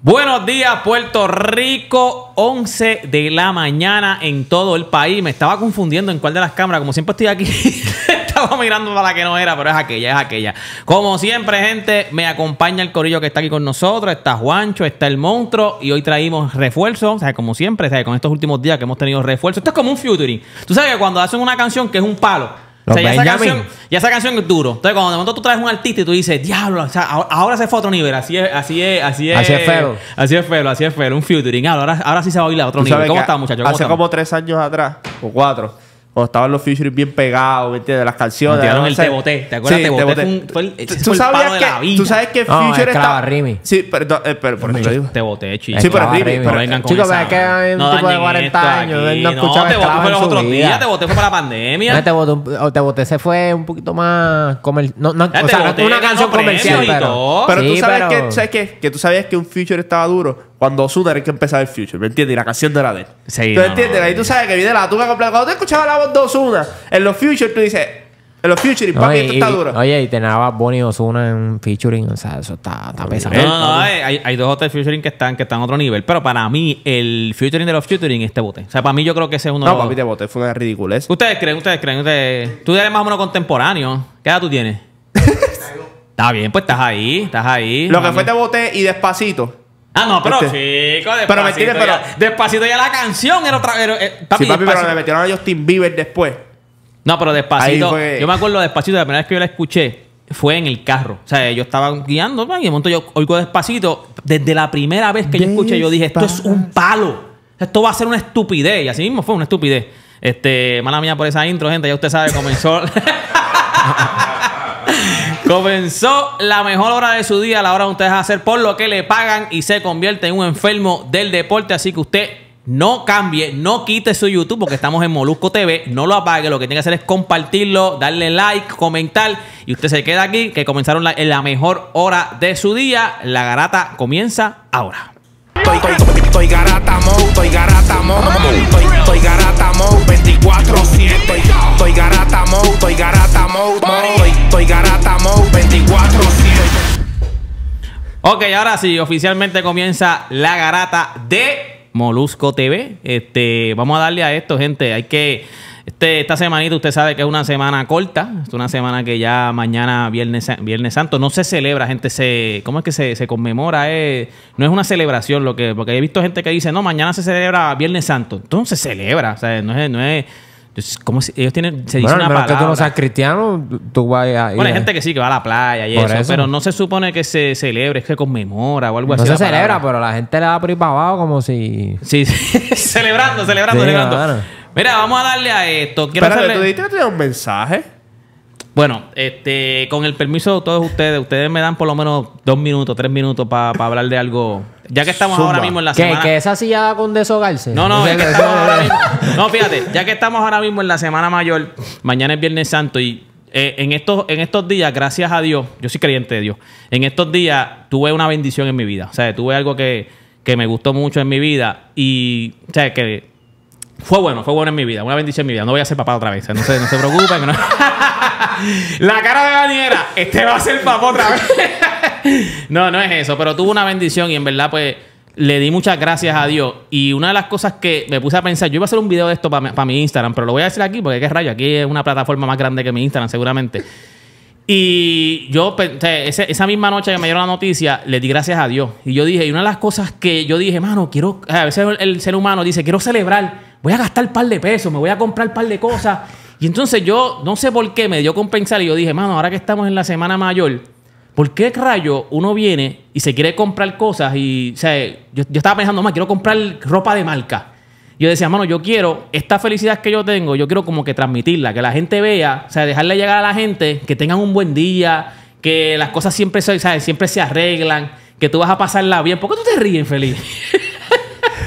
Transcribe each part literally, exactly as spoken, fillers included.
Buenos días, Puerto Rico, once de la mañana en todo el país. Me estaba confundiendo en cuál de las cámaras, como siempre estoy aquí, estaba mirando para la que no era, pero es aquella, es aquella. Como siempre, gente, me acompaña el corillo que está aquí con nosotros, está Juancho, está el monstruo, y hoy traímos refuerzos, o sea, como siempre, o sea, con estos últimos días que hemos tenido refuerzos. Esto es como un featuring. Tú sabes que cuando hacen una canción que es un palo, o sea, ya, esa canción, ya esa canción es duro. Entonces, cuando de momento tú traes un artista y tú dices, diablo, o sea, ahora, ahora se fue a otro nivel. Así es, así es, así es. Así es feo. Así es feo, así es feo. Un featuring. Ahora, ahora sí se va a bailar a otro nivel. ¿Cómo estás, muchachos? Hace estamos? como tres años atrás, o cuatro, cuando estaban los featuring bien pegados, ¿me entiendes? Las canciones. Tiraron el Teboté. ¿Te acuerdas? Sí, Teboté fue un, fue el, ¿Tú, fue el sabías palo que, de la vida. Tú sabes que no, Future estaba... Rimi. Sí, pero... Eh, pero por eso digo. Teboté, chico. Sí, pero Rimi. No vengan con chicos, esa... que no tipo de cuarenta años. No, Teboté fue los otros días. Teboté fue para la pandemia. Teboté se fue un poquito más... No, no, o sea, una canción comercial, pero... Pero tú sabes que... Que tú sabías que un Future estaba duro cuando Ozuna era el que empezaba el Future, ¿me entiendes? Y la canción de la de él. Sí, ¿Tú no, entiendes? No, Ahí tú sabes que viene la tuca completa. Cuando tú escuchabas la voz de Ozuna en los Future, tú dices... En los featuring, no, papi, y, esto está duro. Oye, y tenaba Bonnie y Ozuna en un featuring. O sea, eso está, está pesado. No, no, no hay, hay dos otros featuring que están, que están a otro nivel. Pero para mí, el featuring de los featuring es Teboté. O sea, para mí yo creo que ese es uno no, de los... No, papi, Teboté fue una ridiculez. ¿Ustedes creen? ¿Ustedes creen? Ustedes... Tú eres más o menos contemporáneo. ¿Qué edad tú tienes? Está bien, pues estás ahí. Estás ahí. Lo que fue Teboté y Despacito. Ah, no, pero este. chico, Despacito, pero me tienes, pero... Ya, Despacito ya la canción era otra... Era, eh, papi, sí, papi, pero le metieron a Justin Bieber después. No, pero Despacito... Fue... Yo me acuerdo de Despacito, la primera vez que yo la escuché fue en el carro. O sea, yo estaba guiando, ¿no? Y de momento yo oigo Despacito. Desde la primera vez que yo escuché, yo dije, esto es un palo. Esto va a ser una estupidez. Y así mismo fue una estupidez. Este, mala mía por esa intro, gente. Ya usted sabe, comenzó... Comenzó la mejor hora de su día, la hora de ustedes hacer por lo que le pagan y se convierte en un enfermo del deporte. Así que usted no cambie, no quite su YouTube porque estamos en Molusco T V. No lo apague, lo que tiene que hacer es compartirlo, darle like, comentar y usted se queda aquí que comenzaron la, en la mejor hora de su día. La garata comienza ahora. Estoy, estoy, estoy, estoy garata mo, estoy garata mo, estoy, estoy garata mo, veinticuatro siete. Estoy garata mo, estoy garata mo, estoy, estoy garata mo, veinticuatro siete. Ok, ahora sí, oficialmente comienza la garata de Molusco T V. Este, vamos a darle a esto, gente. Hay que... Este, esta semanita usted sabe que es una semana corta. Es una semana que ya mañana, viernes, viernes santo, no se celebra, gente. Se, ¿Cómo es que se, se conmemora? Eh, no es una celebración. lo que Porque he visto gente que dice, no, mañana se celebra Viernes Santo. Entonces se celebra. O sea, no es... No es ¿Cómo se, ellos tienen, se dice bueno, una palabra. Que tú no seas cristiano, tú vas a ir. Bueno, hay gente que sí, que va a la playa y eso, eso, pero no se supone que se celebre, es que conmemora o algo no así. No se celebra, palabra. pero la gente le da por ir para abajo como si... Sí, sí. celebrando, celebrando, sí, celebrando. Bueno. Mira, vamos a darle a esto. Quiero Espérate, hacerle... ¿tú dijiste que tenía un mensaje? Bueno, este, con el permiso de todos ustedes, ustedes me dan por lo menos dos minutos, tres minutos para pa hablar de algo... Ya que estamos Zumba. ahora mismo en la ¿Qué, semana... ¿Que esa silla con deshogarse? No, no, es que estamos ahora mismo... No, fíjate. Ya que estamos ahora mismo en la Semana Mayor, mañana es Viernes Santo y eh, en, estos, en estos días, gracias a Dios, yo soy creyente de Dios, en estos días tuve una bendición en mi vida. O sea, tuve algo que, que me gustó mucho en mi vida y... O sea, que fue bueno, fue bueno en mi vida. Una bendición en mi vida. No voy a ser papá otra vez. O sea, no se, no se preocupen. No... La cara de Daniela, este va a ser papá otra vez. No, no es eso, pero tuvo una bendición y en verdad pues le di muchas gracias a Dios. Y una de las cosas que me puse a pensar, yo iba a hacer un video de esto para mi, pa mi Instagram, pero lo voy a decir aquí porque qué rayo, aquí es una plataforma más grande que mi Instagram seguramente. Y yo, ese, esa misma noche que me dieron la noticia, le di gracias a Dios. Y yo dije, y una de las cosas que yo dije, mano, quiero, a veces el, el ser humano dice, quiero celebrar, voy a gastar un par de pesos, me voy a comprar un par de cosas. Y entonces yo, no sé por qué, me dio con pensar y yo dije, mano, ahora que estamos en la Semana Mayor... ¿Por qué rayo uno viene y se quiere comprar cosas? Y, o sea, yo, yo estaba pensando, más, quiero comprar ropa de marca. Yo decía, mano, yo quiero esta felicidad que yo tengo, yo quiero como que transmitirla, que la gente vea, o sea, dejarle llegar a la gente, que tengan un buen día, que las cosas siempre se, ¿sabes? Siempre se arreglan, que tú vas a pasarla bien. ¿Por qué tú te ríes, Feliz?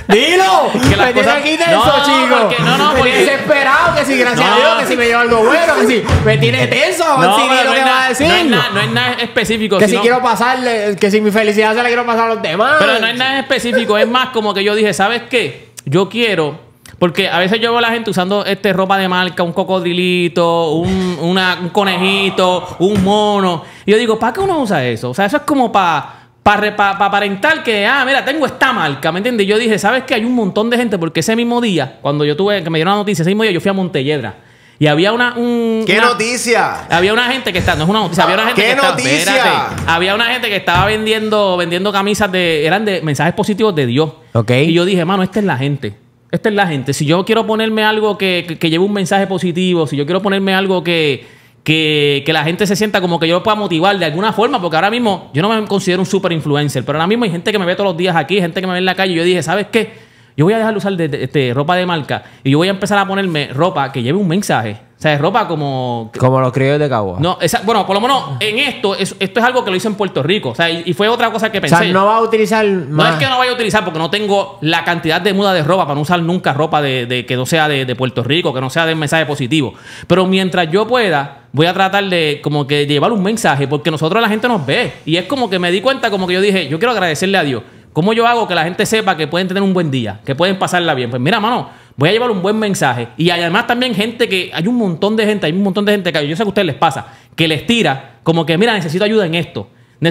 ¡Dilo! Que las cosas... aquí tenso, no, chico. Porque, no, no, porque... desesperado, que si gracias no. a Dios, que si me lleva algo bueno, que si me tiene tenso, no, si no, no es nada, no es nada, no es nada específico. Que sino... si quiero pasarle, que si mi felicidad se la quiero pasar a los demás. Pero no es nada específico, es más como que yo dije, ¿sabes qué? Yo quiero... Porque a veces yo veo a la gente usando este ropa de marca, un cocodrilito, un, una, un conejito, un mono. Y yo digo, ¿para qué uno usa eso? O sea, eso es como para... para, para, para aparentar que, ah, mira, tengo esta marca, ¿me entiendes? Yo dije, ¿sabes qué? Hay un montón de gente, porque ese mismo día, cuando yo tuve, que me dieron la noticia, ese mismo día yo fui a Montelledra. Y había una... Un, ¿Qué una, noticia? Había una gente que estaba... No es una noticia. Había una gente ¿Qué que noticia? Estaba, espérate, había una gente que estaba vendiendo, vendiendo camisas de... Eran de mensajes positivos de Dios. Okay. Y yo dije, mano, esta es la gente. Esta es la gente. Si yo quiero ponerme algo que, que, que lleve un mensaje positivo, si yo quiero ponerme algo que, que, que la gente se sienta como que yo lo pueda motivar de alguna forma, porque ahora mismo yo no me considero un super influencer, pero ahora mismo hay gente que me ve todos los días aquí, gente que me ve en la calle. Y yo dije, ¿sabes qué? Yo voy a dejar de usar de, de, de ropa de marca y yo voy a empezar a ponerme ropa que lleve un mensaje. O sea, es ropa como... Como los criollos de Cagua. No, esa, bueno, por lo menos en esto, es, esto es algo que lo hice en Puerto Rico. O sea, y, y fue otra cosa que pensé. O sea, no va a utilizar más. No es que no vaya a utilizar porque no tengo la cantidad de muda de ropa para no usar nunca ropa de, de que no sea de, de Puerto Rico, que no sea de mensaje positivo. Pero mientras yo pueda... Voy a tratar de como que llevar un mensaje porque nosotros la gente nos ve. Y es como que me di cuenta, como que yo dije, yo quiero agradecerle a Dios. ¿Cómo yo hago que la gente sepa que pueden tener un buen día? Que pueden pasarla bien. Pues mira, mano, voy a llevar un buen mensaje. Y además también gente que... Hay un montón de gente, hay un montón de gente que yo sé que a ustedes les pasa, que les tira como que, mira, necesito ayuda en esto.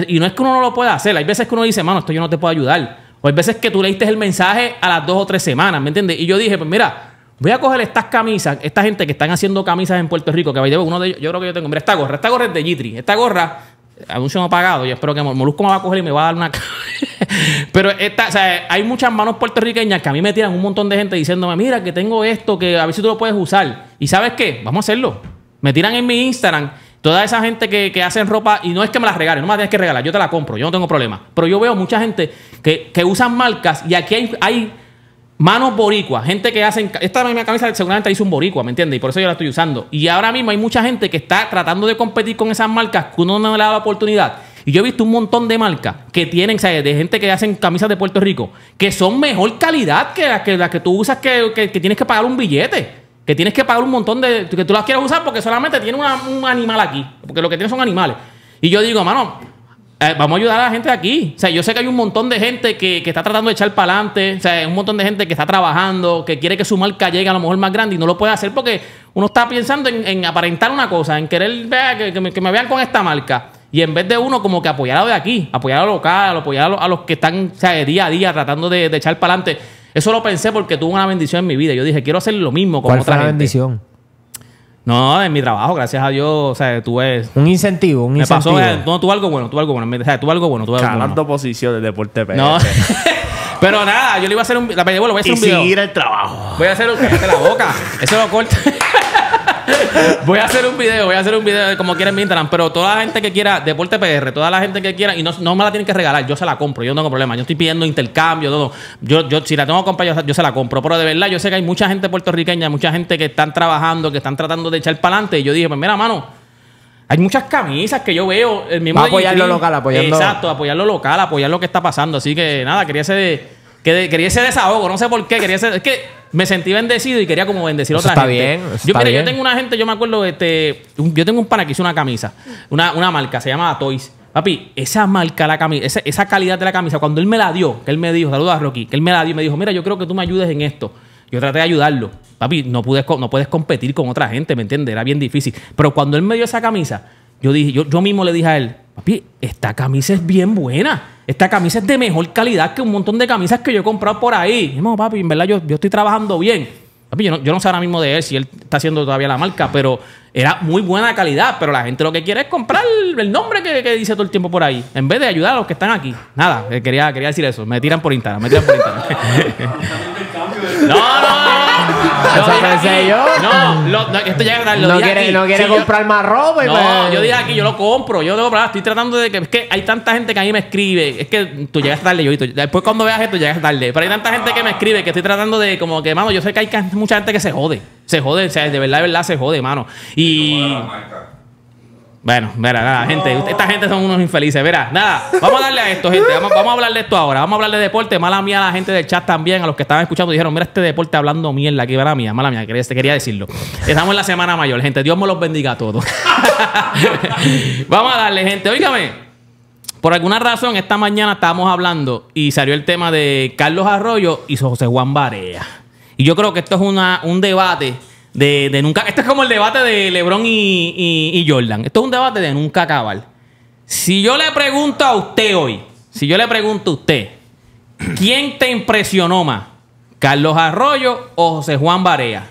Y no es que uno no lo pueda hacer. Hay veces que uno dice, mano, esto yo no te puedo ayudar. O hay veces que tú leíste el mensaje a las dos o tres semanas, ¿me entiendes? Y yo dije, pues mira... Voy a coger estas camisas, esta gente que están haciendo camisas en Puerto Rico, que uno de ellos, yo creo que yo tengo, mira, esta gorra, esta gorra es de Gitri, esta gorra, anuncio no pagado, yo espero que Molusco me va a coger y me va a dar una... Pero esta, o sea, hay muchas manos puertorriqueñas que a mí me tiran un montón de gente diciéndome, mira, que tengo esto, que a ver si tú lo puedes usar. ¿Y sabes qué? Vamos a hacerlo. Me tiran en mi Instagram toda esa gente que, que hacen ropa, y no es que me las regalen, no me las tienes que regalar, yo te la compro, yo no tengo problema. Pero yo veo mucha gente que, que usan marcas y aquí hay... hay manos boricua, gente que hacen... Esta misma camisa seguramente la hizo un boricua, ¿me entiendes? Y por eso yo la estoy usando. Y ahora mismo hay mucha gente que está tratando de competir con esas marcas que uno no le da la oportunidad. Y yo he visto un montón de marcas que tienen, o sea, de gente que hacen camisas de Puerto Rico, que son mejor calidad que las que, las que tú usas, que, que, que tienes que pagar un billete, que tienes que pagar un montón de... Que tú las quieres usar porque solamente tiene una, un animal aquí, porque lo que tiene son animales. Y yo digo, mano... Eh, vamos a ayudar a la gente de aquí. O sea, yo sé que hay un montón de gente que, que está tratando de echar para adelante. O sea, hay un montón de gente que está trabajando, que quiere que su marca llegue a lo mejor más grande y no lo puede hacer porque uno está pensando en, en aparentar una cosa, en querer vea, que, que, me, que me vean con esta marca. Y en vez de uno como que apoyar a lo de aquí, apoyar a lo local, apoyar a, lo, a los que están, o sea, de día a día tratando de, de echar para adelante. Eso lo pensé porque tuvo una bendición en mi vida. Yo dije, quiero hacer lo mismo con otra gente. Bendición? No, en mi trabajo, gracias a Dios, o sea, tuve... Un incentivo, un incentivo. Me pasó, no, tuve algo bueno, tuve algo bueno, o sea, tuve algo bueno, tuve algo bueno. Ganando posición del deporte P R. No, pero nada, yo le iba a hacer un... La bueno, voy a hacer y un video. Y seguir el trabajo. Voy a hacer un... Cállate la boca, eso lo corta. Voy a hacer un video, voy a hacer un video de como quieren mi Instagram, pero toda la gente que quiera Deporte P R, toda la gente que quiera, y no, no me la tienen que regalar, yo se la compro, yo no tengo problema, yo estoy pidiendo intercambio, todo. Yo, yo si la tengo que comprar, yo, yo se la compro, pero de verdad yo sé que hay mucha gente puertorriqueña, mucha gente que están trabajando, que están tratando de echar para adelante, y yo dije, pues mira, mano, hay muchas camisas que yo veo, el mismo... apoyar lo local, apoyarlo. Exacto, apoyar lo local, apoyar lo que está pasando, así que nada, quería ser... Que de, quería ese desahogo, no sé por qué. Quería ese, es que me sentí bendecido y quería como bendecir a otra gente. Bien, yo, está mira, bien. Yo tengo una gente, yo me acuerdo, este, un, yo tengo un pana que hizo una camisa, una, una marca, se llama Toys. Papi, esa marca, la camisa, esa, esa calidad de la camisa, cuando él me la dio, que él me dijo, saludos a Rocky, que él me la dio y me dijo, mira, yo creo que tú me ayudes en esto. Yo traté de ayudarlo. Papi, no, pude, no puedes competir con otra gente, ¿me entiendes? Era bien difícil. Pero cuando él me dio esa camisa, yo, dije, yo, yo mismo le dije a él, papi, esta camisa es bien buena. Esta camisa es de mejor calidad que un montón de camisas que yo he comprado por ahí. No, papi, en verdad yo, yo estoy trabajando bien. Papi, yo no, yo no sé ahora mismo de él si él está haciendo todavía la marca, pero era muy buena calidad. Pero la gente lo que quiere es comprar el nombre que, que dice todo el tiempo por ahí, en vez de ayudar a los que están aquí. Nada, quería, quería decir eso. Me tiran por Instagram, me tiran por Instagram. No, no, no. Pensé yo. No, lo, no, esto ya lo no, quiere, aquí. no quiere sí, comprar yo, más ropa. Y no, me... yo dije aquí, yo lo compro, yo lo compro. Estoy tratando de que... Es que hay tanta gente que a mí me escribe. Es que tú llegas tarde, yo y tú, después cuando veas esto llegas tarde. Pero hay tanta gente que me escribe que estoy tratando de como que, mano, yo sé que hay mucha gente que se jode. Se jode, o sea, de verdad, de verdad se jode, mano. Y... Bueno, mira, nada, gente. No. Esta gente son unos infelices. Mira, nada. Vamos a darle a esto, gente. Vamos, vamos a hablar de esto ahora. Vamos a hablar de deporte. Mala mía, la gente del chat también, a los que estaban escuchando, dijeron, mira este deporte hablando mierda. Aquí, mala mía, mala mía. Quería, quería decirlo. Estamos en la semana mayor, gente. Dios me los bendiga a todos. Vamos a darle, gente. Óigame. Por alguna razón, esta mañana estábamos hablando y salió el tema de Carlos Arroyo y José Juan Barea. Y yo creo que esto es una, un debate... De, de nunca... Este es como el debate de LeBron y, y, y Jordan. Esto es un debate de nunca acabar. Si yo le pregunto a usted hoy, Si yo le pregunto a usted, ¿quién te impresionó más? ¿Carlos Arroyo o José Juan Barea?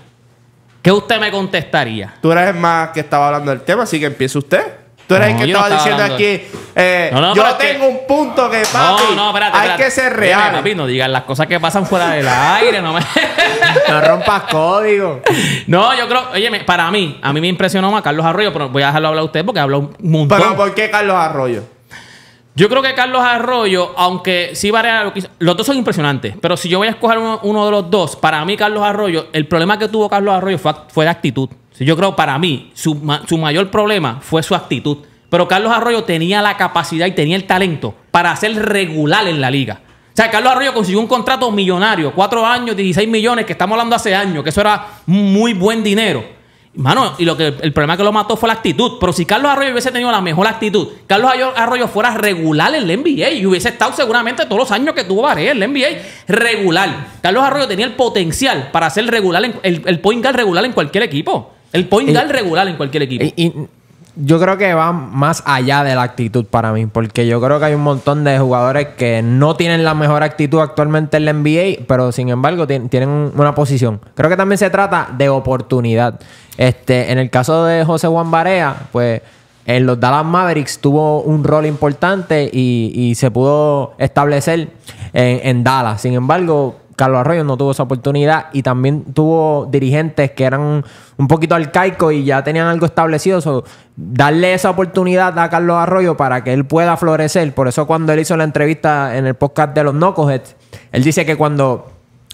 ¿Qué usted me contestaría? Tú eres el más que estaba hablando del tema, así que empiece usted. Tú eres no, el que estaba no diciendo hablando... aquí, eh, no, no, yo tengo que... un punto que, papi, no, no, espérate, hay espérate. que ser real. Mira, papi, no digan las cosas que pasan fuera del aire. No, me... no rompas código. No, yo creo, oye, para mí, a mí me impresionó más Carlos Arroyo, pero voy a dejarlo hablar a usted porque habló un montón. Pero ¿por qué Carlos Arroyo? Yo creo que Carlos Arroyo, aunque sí varía lo que hizo, los dos son impresionantes, pero si yo voy a escoger uno, uno de los dos, para mí Carlos Arroyo, el problema que tuvo Carlos Arroyo fue, fue de actitud. Yo creo para mí, su, su mayor problema fue su actitud. Pero Carlos Arroyo tenía la capacidad y tenía el talento para ser regular en la liga. O sea, Carlos Arroyo consiguió un contrato millonario, cuatro años, dieciséis millones, que estamos hablando hace años, que eso era muy buen dinero. Mano, y lo que el problema que lo mató fue la actitud. Pero si Carlos Arroyo hubiese tenido la mejor actitud, Carlos Arroyo fuera regular en la N B A y hubiese estado seguramente todos los años que tuvo Barea en la N B A regular. Carlos Arroyo tenía el potencial para ser regular en, el, el point guard regular en cualquier equipo. El point guard regular en cualquier equipo. Y, y yo creo que va más allá de la actitud para mí, porque yo creo que hay un montón de jugadores que no tienen la mejor actitud actualmente en la N B A, pero sin embargo tienen una posición. Creo que también se trata de oportunidad. Este, en el caso de José Juan Barea, pues en los Dallas Mavericks tuvo un rol importante y, y se pudo establecer en, en Dallas. Sin embargo, Carlos Arroyo no tuvo esa oportunidad y también tuvo dirigentes que eran un poquito arcaicos y ya tenían algo establecido. So, darle esa oportunidad a Carlos Arroyo para que él pueda florecer. Por eso cuando él hizo la entrevista en el podcast de los Knuckleheads, él dice que cuando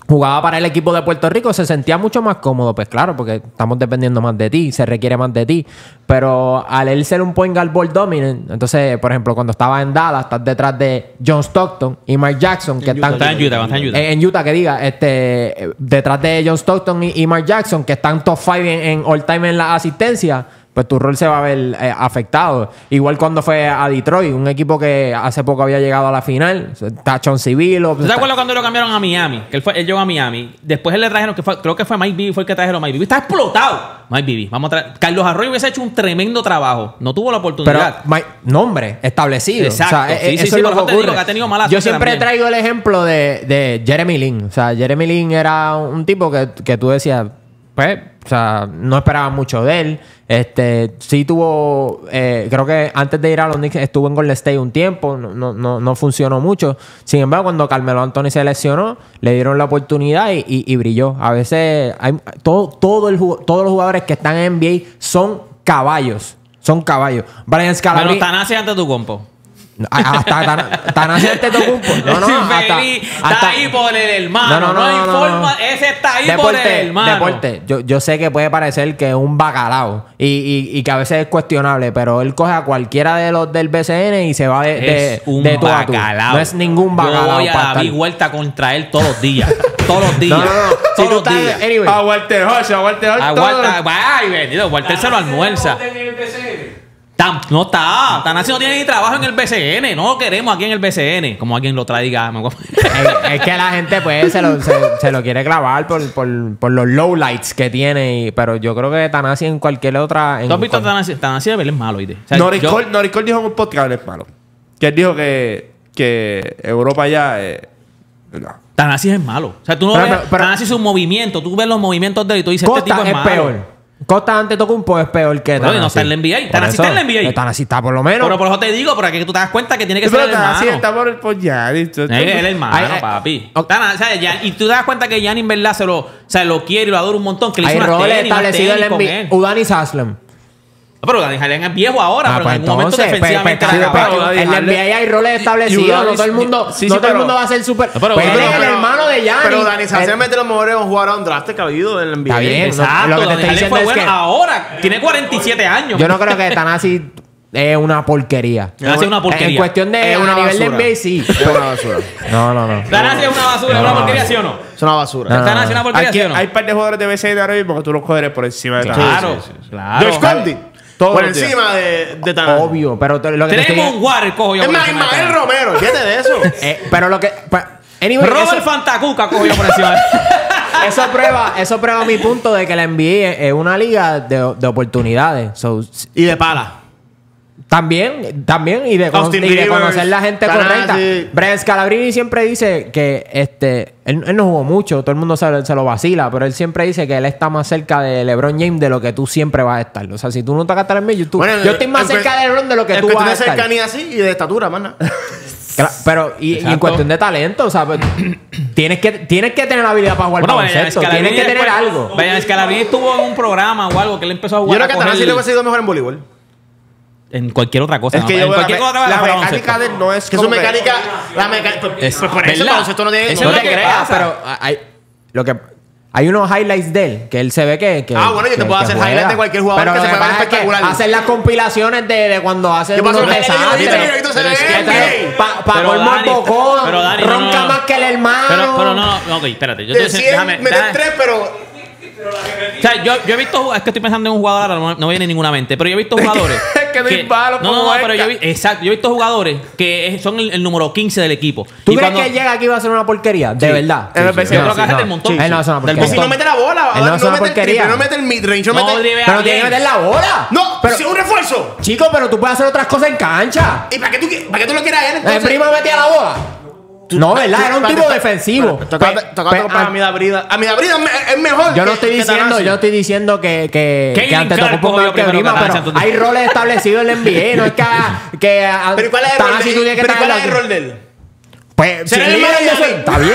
jugaba para el equipo de Puerto Rico se sentía mucho más cómodo. Pues claro, porque estamos dependiendo más de ti, se requiere más de ti. Pero al él ser un point guard ball dominant, entonces, por ejemplo, cuando estaba en Dallas, estás detrás de John Stockton y Mark Jackson, que en están Utah, en, Utah, en, Utah. En, en Utah, que diga, este, detrás de John Stockton y, y Mark Jackson, que están top five en, en all time en la asistencia, pues tu rol se va a ver eh, afectado. Igual cuando fue a Detroit, un equipo que hace poco había llegado a la final. Tachón Civil. ¿Te acuerdas está... cuando lo cambiaron a Miami? Que él, fue, él llegó a Miami. Después él le trajeron, que fue, creo que fue Mike Bibby, fue el que trajeron a Mike Bibby. Está explotado Mike Bibby. Vamos a Carlos Arroyo hubiese hecho un tremendo trabajo. No tuvo la oportunidad. Pero Mike, nombre establecido. Exacto. O sea, sí, es, sí, eso sí, es lo que ocurre. Que ha tenido mala Yo siempre también. traigo el ejemplo de, de Jeremy Lin. O sea, Jeremy Lin era un tipo que, que tú decías... Pues, o sea, no esperaba mucho de él. Este, sí tuvo, eh, creo que antes de ir a los Knicks estuvo en Golden State un tiempo, no, no, no, no funcionó mucho. Sin embargo, cuando Carmelo Anthony se lesionó, le dieron la oportunidad y, y, y brilló. A veces, hay, todo, todo el, todos los jugadores que están en N B A son caballos, son caballos. Brian Scalabrine. Pero Thanasis Antetokounmpo. Hasta Thanasis Antetokounmpo. No, no, hasta, está ahí por el hermano. No, no, no, no, hay no, forma, no, no. Ese está ahí deporte, por el hermano. Deporte. Yo, yo sé que puede parecer que es un bacalao y, y, y que a veces es cuestionable, pero él coge a cualquiera de los del B C N y se va de, de, un de tú a tú. No es ningún bacalao. Yo voy a David Huerta contra él todos los días. Todos los días. No, no, no. Todos si los días. Anyway. A Walter Hodge, a Walter Hodge. A Walter, ay, bendito. Walter se lo almuerza. Tam, no está. Thanasis no tiene ni trabajo en el B C N. No lo queremos aquí en el B C N. Como alguien lo traiga. es, es que la gente pues se lo, se, se lo quiere clavar por, por, por los lowlights que tiene. Y, pero yo creo que Thanasis en cualquier otra... En ¿Tú has visto cual... Thanasis? Thanasis es malo. ¿sí? O sea, Norris yo... Cole, Norris Cole dijo en un podcast que él es malo. Que él dijo que, que Europa ya... Eh, no. Thanasis es malo. O sea, tú no pero, ves... Pero, pero, Thanasis es un movimiento. Tú ves los movimientos de él y tú dices, este tipo es, es malo. Peor. Costa Antetokounmpo es peor que Thanasis. No está en la N B A. Thanasis está en la N B A. Thanasis está por lo menos. Pero por eso te digo, para que tú te das cuenta que tiene que ser el hermano. Thanasis está por el por Giannis. Es el hermano, papi. Y tú te das cuenta que Giannis en verdad se lo quiere y lo adora un montón. Hay roles establecidos en la N B A. Udonis Haslem. Pero Udonis Haslem es viejo ahora. Pero en algún momento defensivamente la acabó. En la N B A hay roles establecidos. No todo el mundo va a ser súper. Pero es el hermano de Giannis. Pero Udonis Haslem es de los mejores jugadores drásticos que ha habido en la N B A. Está bien, exacto. Lo que te estoy diciendo es que ahora tiene cuarenta y siete años. Yo no creo que Thanasis es una porquería. Thanasis es una porquería. En cuestión de a nivel de N B A, sí. Es una basura. No, no, no. Thanasis es una basura, es una porquería, ¿sí o no? Es una basura. Thanasis es una porquería, ¿sí o no? Hay un par de jugadores de B C de ahora mismo que tú los cogerás por encima de Thanasis. Claro, claro. Josh Conley. Todo por encima de, de Thanasis. Obvio, pero lo que tenemos un guardia, cojo yo. Es más, Ismael Romero, fíjate de eso. Eh, pero lo que. Pa, anyway, Robert eso, Fantacuca, cojo yo por encima de eso. Prueba, eso prueba mi punto de que la N B A es una liga de, de oportunidades. So, y de pala. También, también, y de, con, y de conocer la gente Thanasis. correcta. Brian Scalabrine siempre dice que este él, él no jugó mucho, todo el mundo se, se lo vacila, pero él siempre dice que él está más cerca de LeBron James de lo que tú siempre vas a estar. O sea, si tú no te vas a estar en medio, tú, bueno, yo estoy más cerca que, de LeBron de lo que tú que vas a estar. Es que tú tienes cercanía así y de estatura, más nada. Claro, pero y, y en cuestión de talento, o sea, tienes que, tienes que tener la habilidad para jugar bueno, baloncesto. Tienes que tener algo. Brian Scalabrine estuvo en un programa o algo que él empezó a jugar. Yo creo que a Thanasis le hubiese ido mejor en voleibol. En cualquier otra cosa. Es que ¿no? en cualquier otra cosa. La, la mecánica de él no es que su mecánica. Que... La mecánica. Pues por eso, entonces, esto no tiene eso no te creas, pero hay, lo que, hay unos highlights de él que él se ve que. que ah, bueno, yo que, te puedo hacer highlights de cualquier jugador pero que, que se pueda espectacular. Es que hacer las compilaciones de, de cuando hace unos desastres. Para formar bocón. Ronca más que el hermano. Pero no, no, ok, espérate. Yo te déjame. Me den tres, pero. O sea, yo, yo he visto... Es que estoy pensando en un jugador ahora, no, no viene ninguna mente. Pero yo he visto jugadores... Es que, que no es malo como no, no, no, pero yo, exacto, yo he visto jugadores que es, son el, el número quince del equipo. ¿Tú y crees cuando, que llega aquí va a ser una porquería? De sí, verdad. Sí, sí, sí, yo creo que es del montón. Él no es una porquería. Del si no mete la bola. Él no, no es una porquería. No mete el midrange. No, no mete... Pero tiene que meter la bola. No, pero... Si es un refuerzo. Chico, pero tú puedes hacer otras cosas en cancha. ¿Y para qué tú, para qué tú lo quieras él entonces? El primo metía la bola. Tú, no, ¿verdad? Era un tipo te, defensivo. A mi Dabrida. A mi Dabrida es mejor. Yo no estoy diciendo, yo estoy diciendo que, que, que Antetokounmpo mejor que Brima, pero Thanasis, hay roles establecidos en la N B A. No es que. que pero ¿cuál es el rol de él? ¿Cuál es el rol de él? Pues. Será el líder de él. Está bien.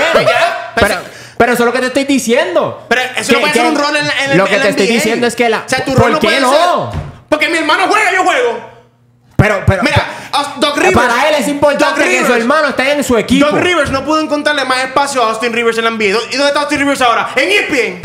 Pero. Pero eso es lo que te estoy diciendo. Pero eso no puede ser un rol en la N B A. Lo que te estoy diciendo es que la. O sea, tu rol no puede ser. ¿Por qué no? Porque mi hermano juega, yo juego. Pero, pero, mira, Doc Rivers, para él es importante Doc que Rivers, su hermano esté en su equipo. Doc Rivers no pudo encontrarle más espacio a Austin Rivers en la N B A. ¿Y dónde está Austin Rivers ahora? En E S P N.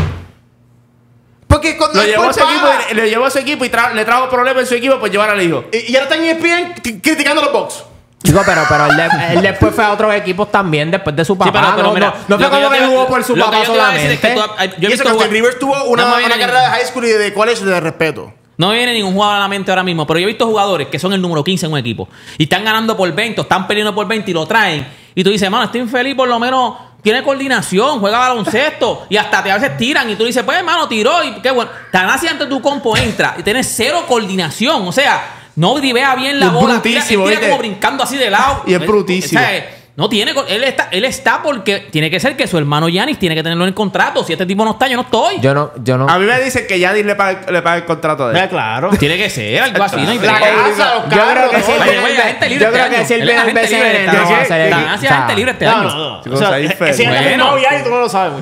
Porque cuando lo llevó, a su equipo, le llevó a su equipo y tra le trajo problemas en su equipo, pues llevar al hijo. Y, y ahora está en E S P N criticando a los Bucks. Chico, pero, pero él, él después fue a otros equipos también, después de su papá. Sí, pero, pero, no, mira, no, no fue como que jugó por su papá solamente. Es que tú, yo y eso que Austin Rivers tuvo una, no una carrera de high school y de college de respeto. No viene ningún jugador a la mente ahora mismo, pero yo he visto jugadores que son el número quince en un equipo y están ganando por veinte, están peleando por veinte y lo traen. Y tú dices, mano, estoy infeliz, por lo menos tiene coordinación, juega baloncesto y hasta te a veces tiran. Y tú dices, pues, mano, tiró y qué bueno. Thanasis Antetokounmpo entra y tiene cero coordinación, o sea, no drivea bien la bola, tira, tira como brincando así de lado. Y es brutísimo. O sea, no tiene, él está, él está porque tiene que ser que su hermano Giannis tiene que tenerlo en el contrato. Si este tipo no está, yo no estoy. Yo no, yo no. A mí me dicen que Giannis le paga, le paga el contrato de él. Claro. Tiene que ser algo así, ¿no? La casa, los carros. Yo creo que si él viene al B C N no va a ser Thanasis agente libre este año. No, no. O sea, es agente novia y tú no lo sabes.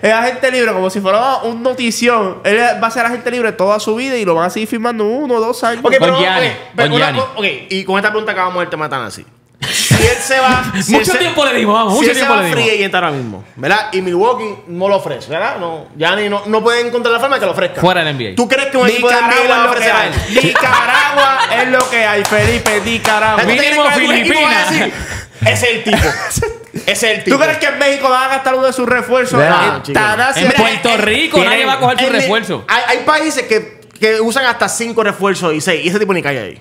Es agente libre como si fuera un notición. Él va a ser agente libre toda su vida y lo van a seguir firmando uno o dos años. Ok, pero ok, y con esta pregunta acabamos el tema de Thanasis. Si él se va. Si mucho él tiempo se, le dimos, vamos. Si mucho él tiempo se va le free agent ahora mismo, ¿verdad? Y Milwaukee no lo ofrece, ¿verdad? No, ya ni no, no pueden encontrar la forma de que lo ofrezca. Fuera del N B A. ¿Tú crees que un equipo de N B A lo va a ofrecer a él? Nicaragua es lo que hay, Felipe. Nicaragua. Mínimo Filipinas. Es el tipo. Es el tipo. ¿Tú crees que en México van a gastar uno de sus refuerzos? Nah, en, en Puerto Rico tienen, nadie va a coger su refuerzo. Hay, hay países que, que usan hasta cinco refuerzos y seis. Y ese tipo ni cae ahí.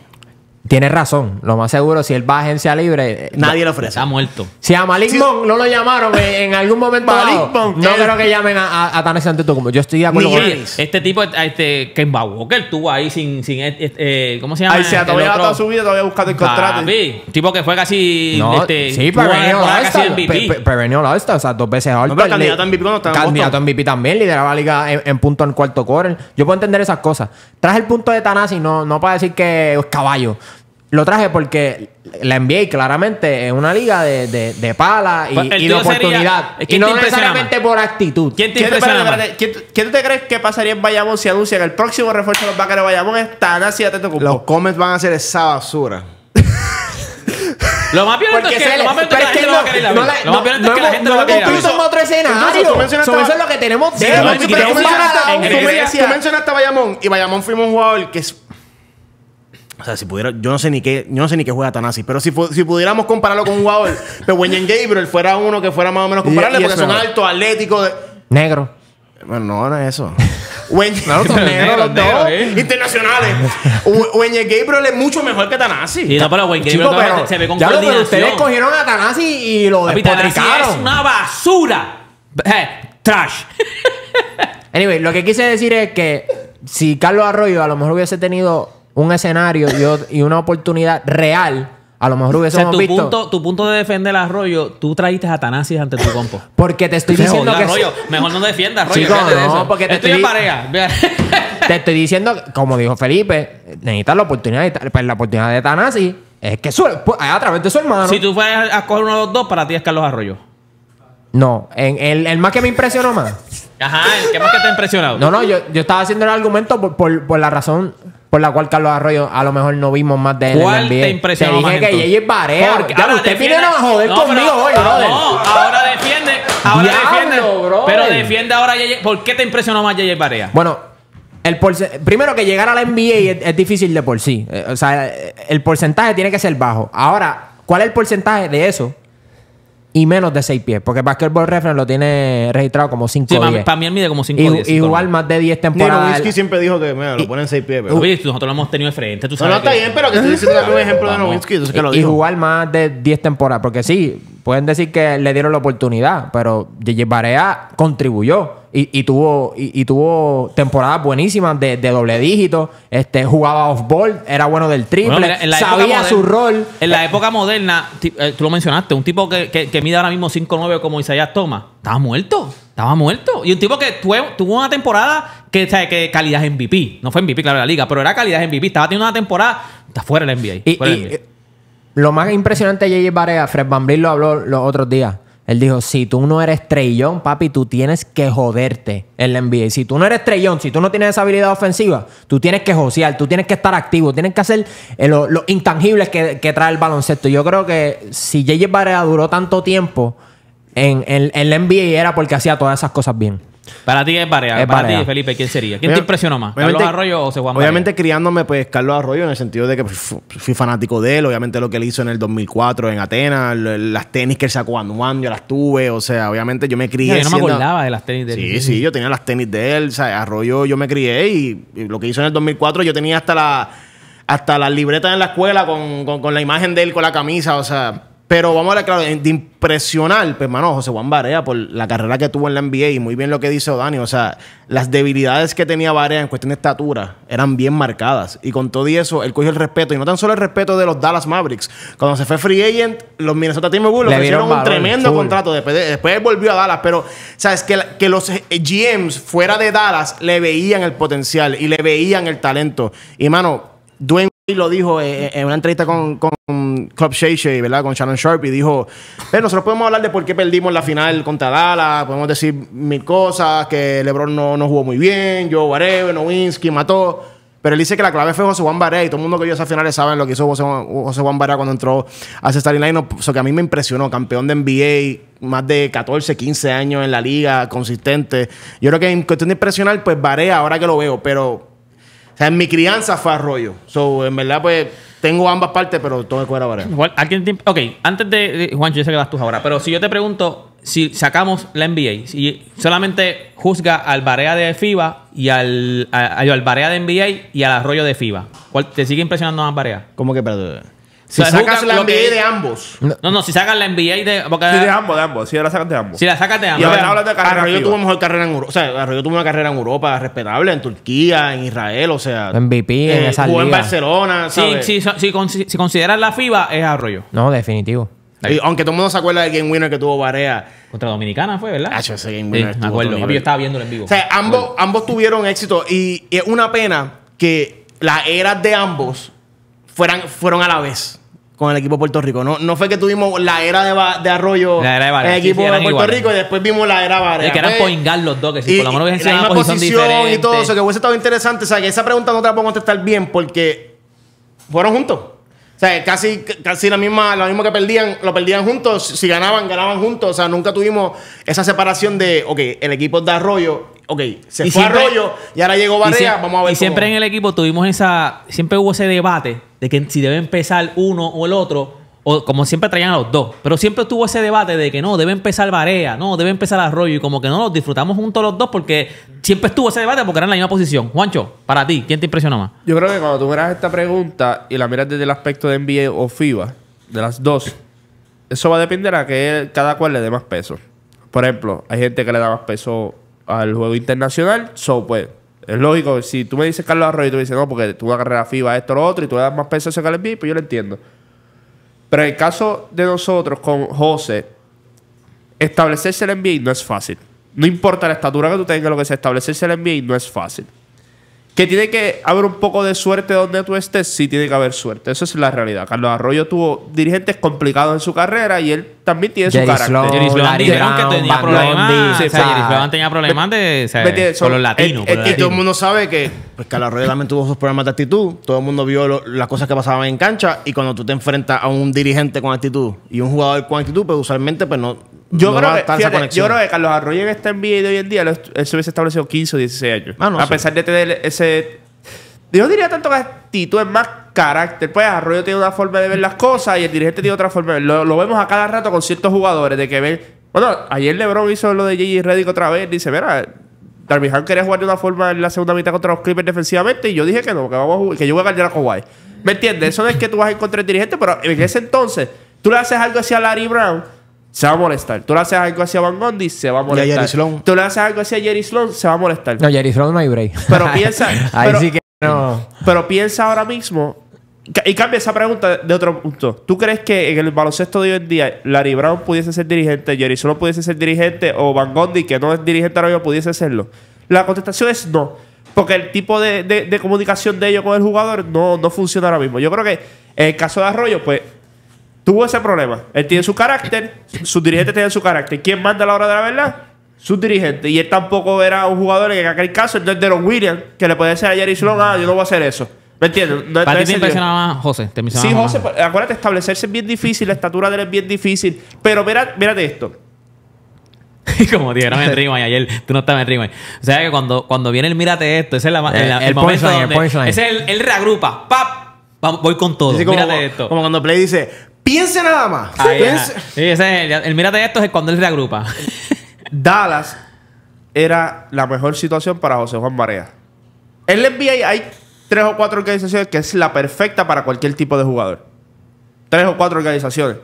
Tienes razón. Lo más seguro, si él va a agencia libre... Nadie lo ofrece. Está muerto. Si a Malik Monk no lo llamaron en algún momento dado, no creo que llamen a, a Thanasis Antetokounmpo. Yo estoy de acuerdo con él. Este tipo, este... Kemba Walker estuvo ahí sin... sin este, ¿cómo se llama? Ahí se ha toda su vida todavía buscando el contrato. Tipo que fue casi... No, este, sí, prevenido All-Star. Prevenido All-Star. O sea, dos veces All-Star. No, pero candidato a M V P no estaba en Boston. Candidato a M V P también. Lideraba la liga en, en punto en cuarto quarter. Yo puedo entender esas cosas. Traje el punto de Thanasis no, no para decir que es caballo. Lo traje porque la N B A claramente es una liga de, de, de pala y, y de oportunidad. Sería, y no necesariamente por actitud. ¿Quién te, ¿Quién, te parece, ¿quién, ¿Quién te crees que pasaría en Bayamón si anuncia que el próximo refuerzo de los Vaqueros de Bayamón es Thanasis Antetokounmpo? Los Comets van a hacer esa basura. Lo más peor es que la gente no va a querer la vida. Lo más peor es que la gente no va a querer la vida. No, no, no, no, no, eso es lo que tenemos. Tú mencionaste a Bayamón y Bayamón fuimos un jugador que es... O sea, si pudiera, yo no sé ni qué, yo no sé ni qué juega Thanasis, pero si, si pudiéramos compararlo con un jugador, pero Wenyan Gabriel fuera uno que fuera más o menos comparable, porque son altos, atléticos, de... negro. Bueno, no, no es eso. Wenyan no, son negros los dos, eh. internacionales. Wenyan Gabriel es mucho mejor que Thanasis. Sí, no, pero Wenyan Gabriel pero, se ve con coordinación. Ya, pero ustedes cogieron a Thanasis y lo despotricaron. Es una basura. Hey, trash. Anyway, lo que quise decir es que si Carlos Arroyo a lo mejor hubiese tenido un escenario y, o, y una oportunidad real, a lo mejor hubiésemos o sea, visto... Punto, tu punto de defender a Arroyo, tú trajiste a Thanasis Antetokounmpo. Porque te estoy diciendo que... Arroyo, mejor no defiendas, Arroyo. Chico, no, porque te estoy... Estoy en te estoy diciendo, como dijo Felipe, necesitas la oportunidad, pues la oportunidad de Thanasis es que su, a través de su hermano... Si tú fueras a coger uno de los dos, para ti es Carlos Arroyo. No, en, el, el más que me impresionó más. Ajá, el que más que te ha impresionado. No, no, yo, yo estaba haciendo el argumento por, por, por la razón... Por la cual Carlos Arroyo a lo mejor no vimos más de él. ¿Cuál en el te impresionó te dije más? Dije que J J Barea. Claro, ustedes vinieron a joder no, conmigo pero, hoy, brother. No, ahora defiende. Ahora Diablo, defiende. Pero defiende ahora a J J. ¿Por qué te impresionó más J J Barea? Bueno, el primero que llegar a la N B A es, es difícil de por sí. O sea, el porcentaje tiene que ser bajo. Ahora, ¿cuál es el porcentaje de eso? Y menos de seis pies. Porque Basketball Reference lo tiene registrado como cinco diez. Sí, para mí él mide como cinco diez. Y, y jugar más de diez temporadas. Nowitzki siempre dijo que mira, lo ponen seis pies. Pero... Oye, nosotros lo hemos tenido de frente. ¿Tú sabes no, no está que... bien, pero que estoy diciendo un ejemplo de Nowitzki. Entonces, ¿qué lo dijo? Y jugar más de diez temporadas. Porque sí, pueden decir que le dieron la oportunidad. Pero J J Barea contribuyó. Y, y tuvo y, y tuvo temporadas buenísimas de, de doble dígito. Este, jugaba off-ball, era bueno del triple, bueno, mira, sabía moderna, su rol. En la época moderna, tú lo mencionaste, un tipo que, que, que mide ahora mismo cinco nueve como Isaias Thomas, estaba muerto, estaba muerto. Y un tipo que tuvo, tuvo una temporada que, o sea, que calidad M V P. No fue M V P, claro, de la liga, pero era calidad M V P. Estaba teniendo una temporada, está fuera de la N B A. Y, fuera y, N B A. Lo más impresionante de J J Barea, Fred VanVleet lo habló los otros días. Él dijo, si tú no eres Trey Young, papi, tú tienes que joderte en la N B A. Si tú no eres Trey Young, si tú no tienes esa habilidad ofensiva, tú tienes que josear, tú tienes que estar activo, tienes que hacer eh, lo, los intangibles que, que trae el baloncesto. Yo creo que si J J Barea duró tanto tiempo en, en, en la N B A era porque hacía todas esas cosas bien. Para ti es Barea. Es para Barea. Ti, Felipe, ¿quién sería? ¿Quién Oye, te impresionó más? ¿Carlos Arroyo o José Juan Barea? Obviamente criándome, pues, Carlos Arroyo en el sentido de que fui fanático de él. Obviamente lo que él hizo en el dos mil cuatro en Atenas, las tenis que él sacó a Nuan, yo las tuve. O sea, obviamente yo me crié. No, yo no siendo... me acordaba de las tenis de él. Sí, sí, yo tenía las tenis de él. O sea, Arroyo yo me crié y, y lo que hizo en el dos mil cuatro yo tenía hasta la hasta las libretas en la escuela con, con, con la imagen de él, con la camisa, o sea... Pero vamos a hablar, claro, de impresionar, pues, mano, José Juan Barea por la carrera que tuvo en la N B A y muy bien lo que dice Ohtani. O sea, las debilidades que tenía Barea en cuestión de estatura eran bien marcadas. Y con todo y eso, él cogió el respeto. Y no tan solo el respeto de los Dallas Mavericks. Cuando se fue free agent, los Minnesota Timberwolves le hicieron un tremendo contrato. Después, después él volvió a Dallas. Pero, ¿sabes? Que, la, que los G Ms fuera de Dallas le veían el potencial y le veían el talento. Y, mano, Dwayne lo dijo eh, en una entrevista con... con Club Shay Shay, ¿verdad? Con Shannon Sharpe y dijo, pero nosotros podemos hablar de por qué perdimos la final contra Dallas, podemos decir mil cosas, que LeBron no, no jugó muy bien, Joe Barea, Nowitzki mató, pero él dice que la clave fue José Juan Barea y todo el mundo que vio esas finales saben lo que hizo José, José Juan Barea cuando entró a ese starting line, o sea, que a mí me impresionó, campeón de N B A, más de catorce, quince años en la liga, consistente. Yo creo que en cuestión de impresionar, pues Barea, ahora que lo veo, pero... O sea, en mi crianza fue Arroyo. So, en verdad, pues, tengo ambas partes, pero todo es fuera Barea. Ok, antes de... Juancho, yo sé que vas tú ahora, pero si yo te pregunto, si sacamos la N B A, si solamente juzga al Barea de FIBA y al, a, al Barea de N B A y al Arroyo de FIBA, ¿cuál te sigue impresionando más Barea? ¿Cómo que, perdón? Si o sea, sacas la N B A que... de ambos. No, no, si sacas la N B A de... Porque... Sí, de ambos, de ambos. Si sí, la sacas de ambos. Si la sacas de ambos. Y ahora hablas de carrera. Arroyo tuvo mejor carrera en Europa. O sea, Arroyo tuvo una carrera en Europa respetable, en Turquía, en Israel, o sea... M V P, eh, en esa jugó liga. En Barcelona, ¿sabes? Sí, sí, sí, con, si, si consideras la FIBA, es Arroyo. No, definitivo. Y aunque todo el mundo se acuerda del Game Winner que tuvo Barea. Contra Dominicana fue, ¿verdad? Ah, ese Game Winner. Sí, me acuerdo. Yo estaba viéndolo en vivo. O sea, ambos, ambos tuvieron éxito y es una pena que las eras de ambos fueran, fueron a la vez. Con el equipo de Puerto Rico. No, no fue que tuvimos la era de, de Arroyo la era de Barea, el equipo sí, de Puerto iguales. Rico y después vimos la era de Barea. Es que eran poingar los dos, que si y, por lo menos hubiesen sido una posición diferente. Y todo eso, que hubiese estado interesante. O sea, que esa pregunta no te la puedo contestar bien porque fueron juntos. O sea, casi, casi la misma, lo mismo que perdían, lo perdían juntos. Si ganaban, ganaban juntos. O sea, nunca tuvimos esa separación de, ok, el equipo de Arroyo. Ok, se y fue siempre, Arroyo y ahora llegó Barea, siempre, vamos a ver. Y siempre cómo. En el equipo tuvimos esa... Siempre hubo ese debate de que si debe empezar uno o el otro, o como siempre traían a los dos. Pero siempre tuvo ese debate de que no, debe empezar Barea, no, debe empezar Arroyo. Y como que no, los disfrutamos juntos los dos porque siempre estuvo ese debate porque eran en la misma posición. Juancho, para ti, ¿quién te impresionó más? Yo creo que cuando tú miras esta pregunta y la miras desde el aspecto de N B A o FIBA, de las dos, eso va a depender a que cada cual le dé más peso. Por ejemplo, hay gente que le da más peso... al juego internacional, so pues Es lógico, si tú me dices Carlos Arroyo y tú me dices, no, porque tuvo una carrera FIBA, esto, lo otro, y tú le das más peso a ese N B A, pues yo lo entiendo. Pero en el caso de nosotros con José, establecerse el N B A no es fácil. No importa la estatura que tú tengas, lo que sea, establecerse el N B A no es fácil. Que tiene que haber un poco de suerte donde tú estés, sí tiene que haber suerte. Eso es la realidad. Carlos Arroyo tuvo dirigentes complicados en su carrera y él también tiene Jerry su carácter. Jerry Sloan tenía problemas. Sí, o sea, Jerry Sloan tenía problemas de, o sea, tiene, son, con los latinos. El, el, y todo el mundo sabe que pues, Carlos Arroyo también tuvo sus problemas de actitud. Todo el mundo vio lo, las cosas que pasaban en cancha, y cuando tú te enfrentas a un dirigente con actitud y un jugador con actitud, pues usualmente pues no... Yo, no creo que, fíjate, yo creo que Carlos Arroyo en este N B A de hoy en día él se hubiese establecido quince o dieciséis años. Ah, no, a sí. pesar de tener ese... Yo diría tanto que actitud, es más carácter. Pues Arroyo tiene una forma de ver las cosas y el dirigente tiene otra forma de ver. Lo, lo vemos a cada rato con ciertos jugadores de que ven... Bueno, ayer LeBron hizo lo de J J Redick otra vez. Dice, mira, Darby Ham quería jugar de una forma en la segunda mitad contra los Clippers defensivamente y yo dije que no, que, vamos a jugar, que yo voy a ganar a Kawhi. ¿Me entiendes? Eso no es que tú vas a encontrar el dirigente, pero en ese entonces tú le haces algo así a Larry Brown, se va a molestar. Tú le haces algo hacia Van Gundy, se va a molestar. Y a Jerry Sloan. Tú le haces algo hacia Jerry Sloan, se va a molestar. No, Jerry Sloan no hay break. Pero piensa... Ahí pero, sí que no. Pero piensa ahora mismo... Y cambia esa pregunta de otro punto. ¿Tú crees que en el baloncesto de hoy en día Larry Brown pudiese ser dirigente, Jerry Sloan pudiese ser dirigente o Van Gundy, que no es dirigente ahora mismo, pudiese serlo? La contestación es no. Porque el tipo de, de, de comunicación de ellos con el jugador no, no funciona ahora mismo. Yo creo que en el caso de Arroyo, pues... tuvo ese problema. Él tiene su carácter, sus dirigentes tienen su carácter. ¿Quién manda a la hora de la verdad? Sus dirigentes. Y él tampoco era un jugador que en aquel caso él no es de los Williams, que le puede decir a Jerry Sloan, ah, yo no voy a hacer eso. ¿Me entiendes? No, para no ti te impresionaba más, José. Te sí, más José, más. Acuérdate, establecerse es bien difícil, la estatura de él es bien difícil. Pero mira, mírate esto. Como dijeron en Rima y ayer, tú no estabas en Rima. O sea que cuando, cuando viene el mírate esto, ese es la, el, el, el, el momento line, donde... El ese es el, el reagrupa. ¡Pap! Voy con todo. Como, mírate esto. Como cuando Play dice... Piense nada más. Ay, Piense. Sí, ese, el, el mírate esto es cuando él reagrupa. Dallas era la mejor situación para José Juan Barea. En el N B A hay tres o cuatro organizaciones que es la perfecta para cualquier tipo de jugador. Tres o cuatro organizaciones.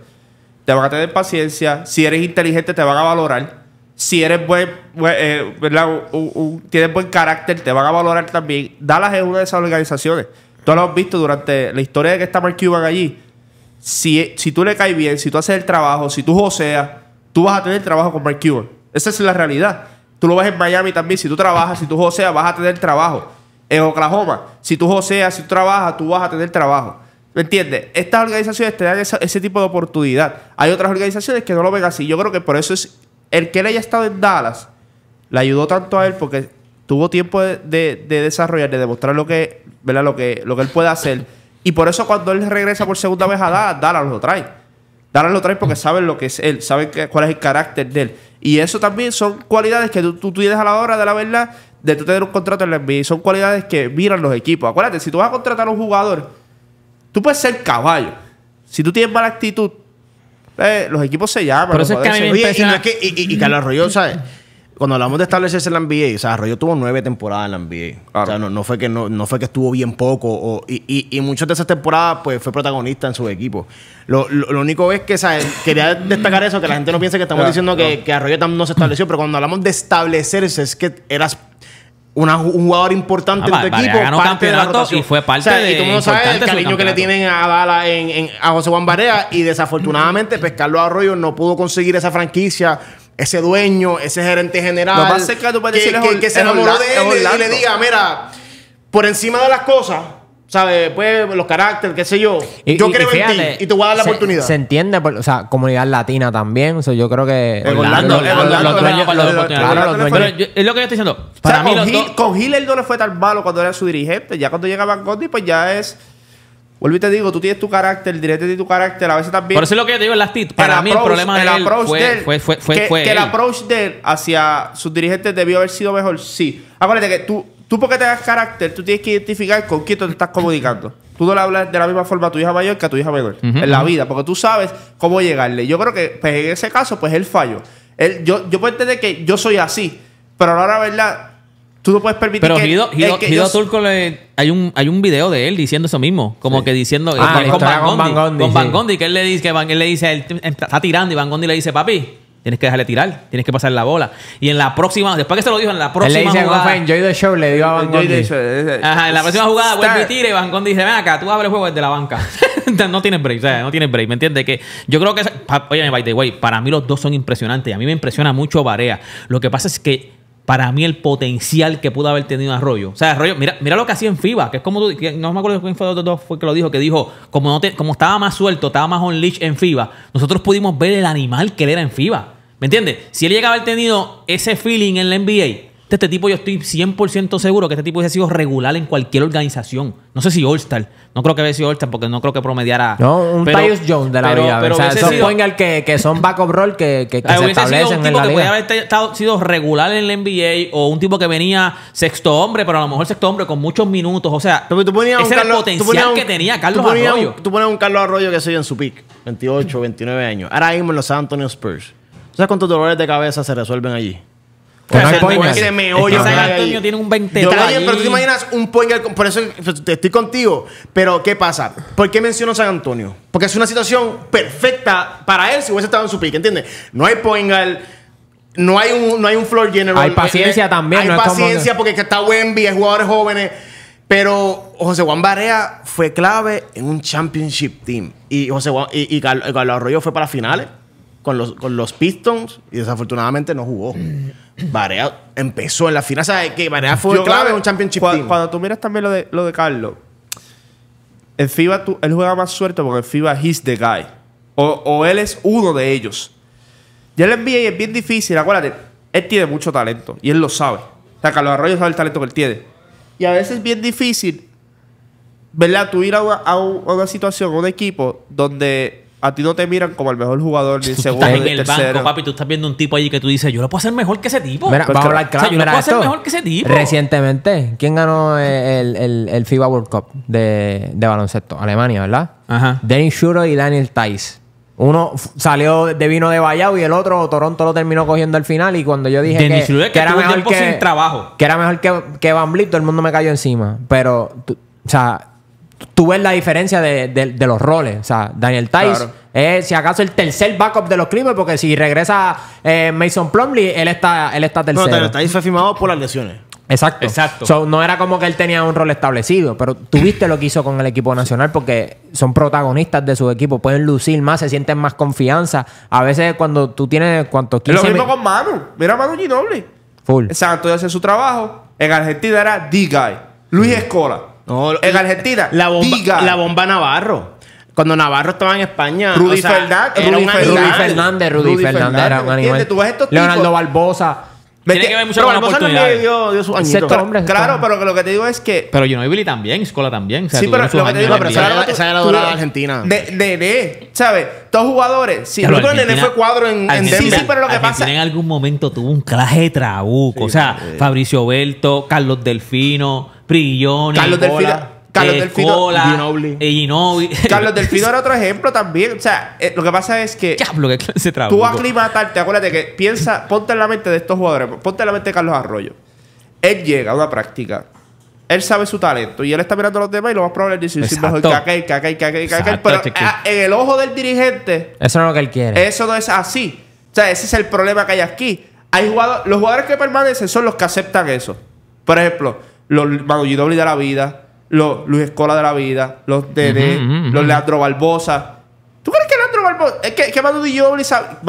Te van a tener paciencia. Si eres inteligente, te van a valorar. Si eres buen, buen eh, ¿verdad? Un, un, tienes buen carácter, te van a valorar también. Dallas es una de esas organizaciones. Tú lo has visto durante la historia de que está Mark Cuban allí. Si, si tú le caes bien, si tú haces el trabajo, si tú joseas, tú vas a tener trabajo con Mark Cuban. Esa es la realidad. Tú lo ves en Miami también. Si tú trabajas, si tú joseas, vas a tener trabajo. En Oklahoma, si tú joseas, si tú trabajas, tú vas a tener trabajo. ¿Me entiendes? Estas organizaciones te dan esa, ese tipo de oportunidad. Hay otras organizaciones que no lo ven así. Yo creo que por eso es... El que él haya estado en Dallas le ayudó tanto a él porque tuvo tiempo de, de, de desarrollar, de demostrar lo que, ¿verdad? Lo que, lo que él puede hacer. Y por eso cuando él regresa por segunda vez a Dallas, Dallas lo trae. Dallas lo trae porque saben lo que es él, saben cuál es el carácter de él. Y eso también son cualidades que tú, tú tienes a la hora de la verdad de tú tener un contrato en la N B A. Son cualidades que miran los equipos. Acuérdate, si tú vas a contratar a un jugador, tú puedes ser caballo. Si tú tienes mala actitud, eh, los equipos se llaman. Pero eso es que a mí me impresiona. Y Carlos Arroyo, ¿sabes? Cuando hablamos de establecerse en la N B A, o sea, Arroyo tuvo nueve temporadas en la N B A. Claro. O sea, no, no, fue que, no, no fue que estuvo bien poco. O, y, y, y muchas de esas temporadas, pues, fue protagonista en su equipo. Lo, lo, lo único es que, ¿sabes? Quería destacar eso, que la gente no piense que estamos claro, diciendo claro. Que, que Arroyo no se estableció. Pero cuando hablamos de establecerse, es que eras... Una, un jugador importante ah, en tu equipo, ganó parte de la rotación. Y fue parte o sea, de... Y tú no sabes el cariño que le tienen a Dallas en, en, a José Juan Barea. Y desafortunadamente, pues, Carlos Arroyo no pudo conseguir esa franquicia, ese dueño, ese gerente general. Lo más cerca tú puedes decir que, que se enamoró de él y le diga, mira, por encima de las cosas... ¿Sabes? Pues los caracteres, qué sé yo. Y, yo y, creo y fíjate, en ti y te voy a dar la se, oportunidad. Se entiende, por, o sea, comunidad latina también. O sea, yo creo que. Orlando, Pero es lo que yo estoy diciendo. Para o sea, mí con, Gil, con Gil él no le fue tan malo cuando era su dirigente. Ya cuando llega Van Gundy, pues ya es. Vuelvo y te digo, tú tienes tu carácter, el dirigente tiene tu carácter, a veces también. Por eso es lo que yo te digo en las T I T. Para mí el problema de él fue, fue, fue, que, fue que él. El approach de él hacia sus dirigentes debió haber sido mejor, sí. Acuérdate que tú. Tú porque tengas carácter, tú tienes que identificar con quién tú te estás comunicando. Tú no le hablas de la misma forma a tu hija mayor que a tu hija menor. Uh-huh, en la uh-huh. vida. Porque tú sabes cómo llegarle. Yo creo que pues, en ese caso, pues él falló. Él, yo, yo puedo entender que yo soy así. Pero ahora, la verdad, tú no puedes permitir pero que... Pero Gido, Gido, Gido yo... Turco, le, hay, un, hay un video de él diciendo eso mismo. Como sí. que diciendo... Ah, con, con Van Gundy. Con Van Gundy. Sí. Que él le dice... Que Van, él le dice él, está tirando y Van Gundy le dice, papi... Tienes que dejarle tirar, tienes que pasar la bola. Y en la próxima, después que se lo dijo, en la próxima él le dice, jugada... Enjoy the show, le dio a Van Gondi. Ajá, en la próxima jugada Start. Vuelve y tira y Van Gondi dice, ven acá, tú abres el juego desde la banca. No tienes break, o sea, no tienes break, ¿me entiendes? Que yo creo que... Esa... Oye, by the way, para mí los dos son impresionantes. Y a mí me impresiona mucho Barea. Lo que pasa es que para mí el potencial que pudo haber tenido Arroyo. O sea, Arroyo, mira, mira lo que hacía en FIBA, que es como tú, que no me acuerdo quién fue, fue que lo dijo, que dijo, como, no te, como estaba más suelto, estaba más on leash en FIBA, nosotros pudimos ver el animal que él era en FIBA. ¿Me entiendes? Si él llega a haber tenido ese feeling en la N B A, este tipo yo estoy cien por ciento seguro que este tipo hubiese sido regular en cualquier organización. No sé si All-Star. No creo que hubiese sido All-Star porque no creo que promediara... No, un Tyus Jones de la pero, vida. Pero, pero o sea, son point que, que son backup roll que, que, que se establecen en la liga. Un tipo que podía haber estado, sido regular en la N B A o un tipo que venía sexto hombre, pero a lo mejor sexto hombre con muchos minutos. O sea, pero, pero ese era Carlos, el potencial un, que tenía Carlos tú ponías, Arroyo. Tú pones un Carlos Arroyo que soy en su pick. veintiocho, veintinueve años. Ahora mismo en los San Antonio Spurs. ¿Sabes cuántos dolores de cabeza se resuelven allí? O sea, no es que me oye, San Antonio tiene un veinte. Pero tú te imaginas un pointer, por eso estoy contigo. Pero ¿qué pasa? ¿Por qué menciono San Antonio? Porque es una situación perfecta para él si hubiese estado en su pick, ¿entiendes? No hay pointer. No hay un, no hay un floor general. Hay paciencia eh, también. Hay no paciencia es como... porque está Wemby, hay jugadores jóvenes. Pero José Juan Barea fue clave en un championship team. Y José Juan, y, y Carlos Arroyo fue para finales con los, con los Pistons y desafortunadamente no jugó. Barea empezó en la final. ¿Sabes qué? Barea fue clave en un championship cuando, team. Cuando tú miras también lo de, lo de Carlos, en FIBA tú, él juega más suerte porque en FIBA he's the guy. O, o él es uno de ellos. Ya el N B A es bien difícil. Acuérdate, él tiene mucho talento y él lo sabe. O sea, Carlos Arroyo sabe el talento que él tiene. Y a veces es bien difícil, ¿verdad? Tú ir a una, a una situación, a un equipo donde... A ti no te miran como el mejor jugador ni el segundo. Estás en el tercero. Banco, papi. Tú estás viendo un tipo allí que tú dices, yo lo puedo hacer mejor que ese tipo. Mira, vamos a hablar claro. O sea, yo lo puedo hacer mejor que ese tipo. Recientemente, ¿quién ganó el, el, el FIBA World Cup de, de baloncesto? Alemania, ¿verdad? Ajá. Dennis Schroeder y Daniel Theis. Uno salió de vino de Bayou y el otro, Toronto, lo terminó cogiendo al final. Y cuando yo dije Dennis que, Schroeder, que, que, era mejor que, sin trabajo. que era mejor que, que Van Vliet, todo el mundo me cayó encima. Pero, tú, o sea... Tú ves la diferencia de, de, de los roles. O sea, Daniel Theis claro. es, si acaso, el tercer backup de los Clippers, porque si regresa eh, Mason Plumlee, él está, él está tercero. No, Daniel Theis fue firmado por las lesiones. Exacto. Exacto. So, no era como que él tenía un rol establecido, pero tuviste lo que hizo con el equipo nacional porque son protagonistas de su equipo. Pueden lucir más, se sienten más confianza. A veces cuando tú tienes... ¿cuánto? quince lo mismo con Manu. Mira a Manu Ginóbili. Full. Exacto. Hace su trabajo. En Argentina era D guy. Luis Escola. No, en Argentina, la bomba, diga. la bomba Navarro. Cuando Navarro estaba en España, Rudy, o sea, Fernández, Rudy, Fernández. Rudy Fernández, Rudy, Rudy Fernández, Fernández era un animal. ¿Tú ves estos Leonardo tipos? Barbosa. Tiene que ver mucho con oportunidades. Dio, dio su añito. Hombre, claro, pero que lo que te digo es que... Pero Ginóbili también, Escola también. O sea, sí, pero lo que te digo... Pero esa era la dorada de Argentina. Nene, ¿sabes? Dos jugadores. Sí, pero el Nene fue cuadro en... Sí, sí, pero lo que pasa... En algún momento tuvo un clase de trabuco. O sea, Fabricio Berto, Carlos Delfino... Brilloni, Carlos Delfino, Carlos Delfino, Ginóbili. Carlos Delfino era otro ejemplo también. O sea, eh, lo que pasa es que Diablo, que clase tú aclimatarte. Acuérdate que piensa, ponte en la mente de estos jugadores, ponte en la mente de Carlos Arroyo. Él llega a una práctica, él sabe su talento y él está mirando a los demás y lo más probable es decir, mejor que aquel, que aquel, que aquel, que aquel. Pero a, en el ojo del dirigente, eso no es lo que él quiere. Eso no es así. O sea, ese es el problema que hay aquí. Hay jugadores, los jugadores que permanecen son los que aceptan eso. Por ejemplo, los Manu Ginóbili de la vida, los Luis Escola de la vida, los Dede, uh -huh, uh -huh. los Leandro Barbosa. ¿Tú crees que Leandro Barbosa? Es que, que Manu Ginóbili sab...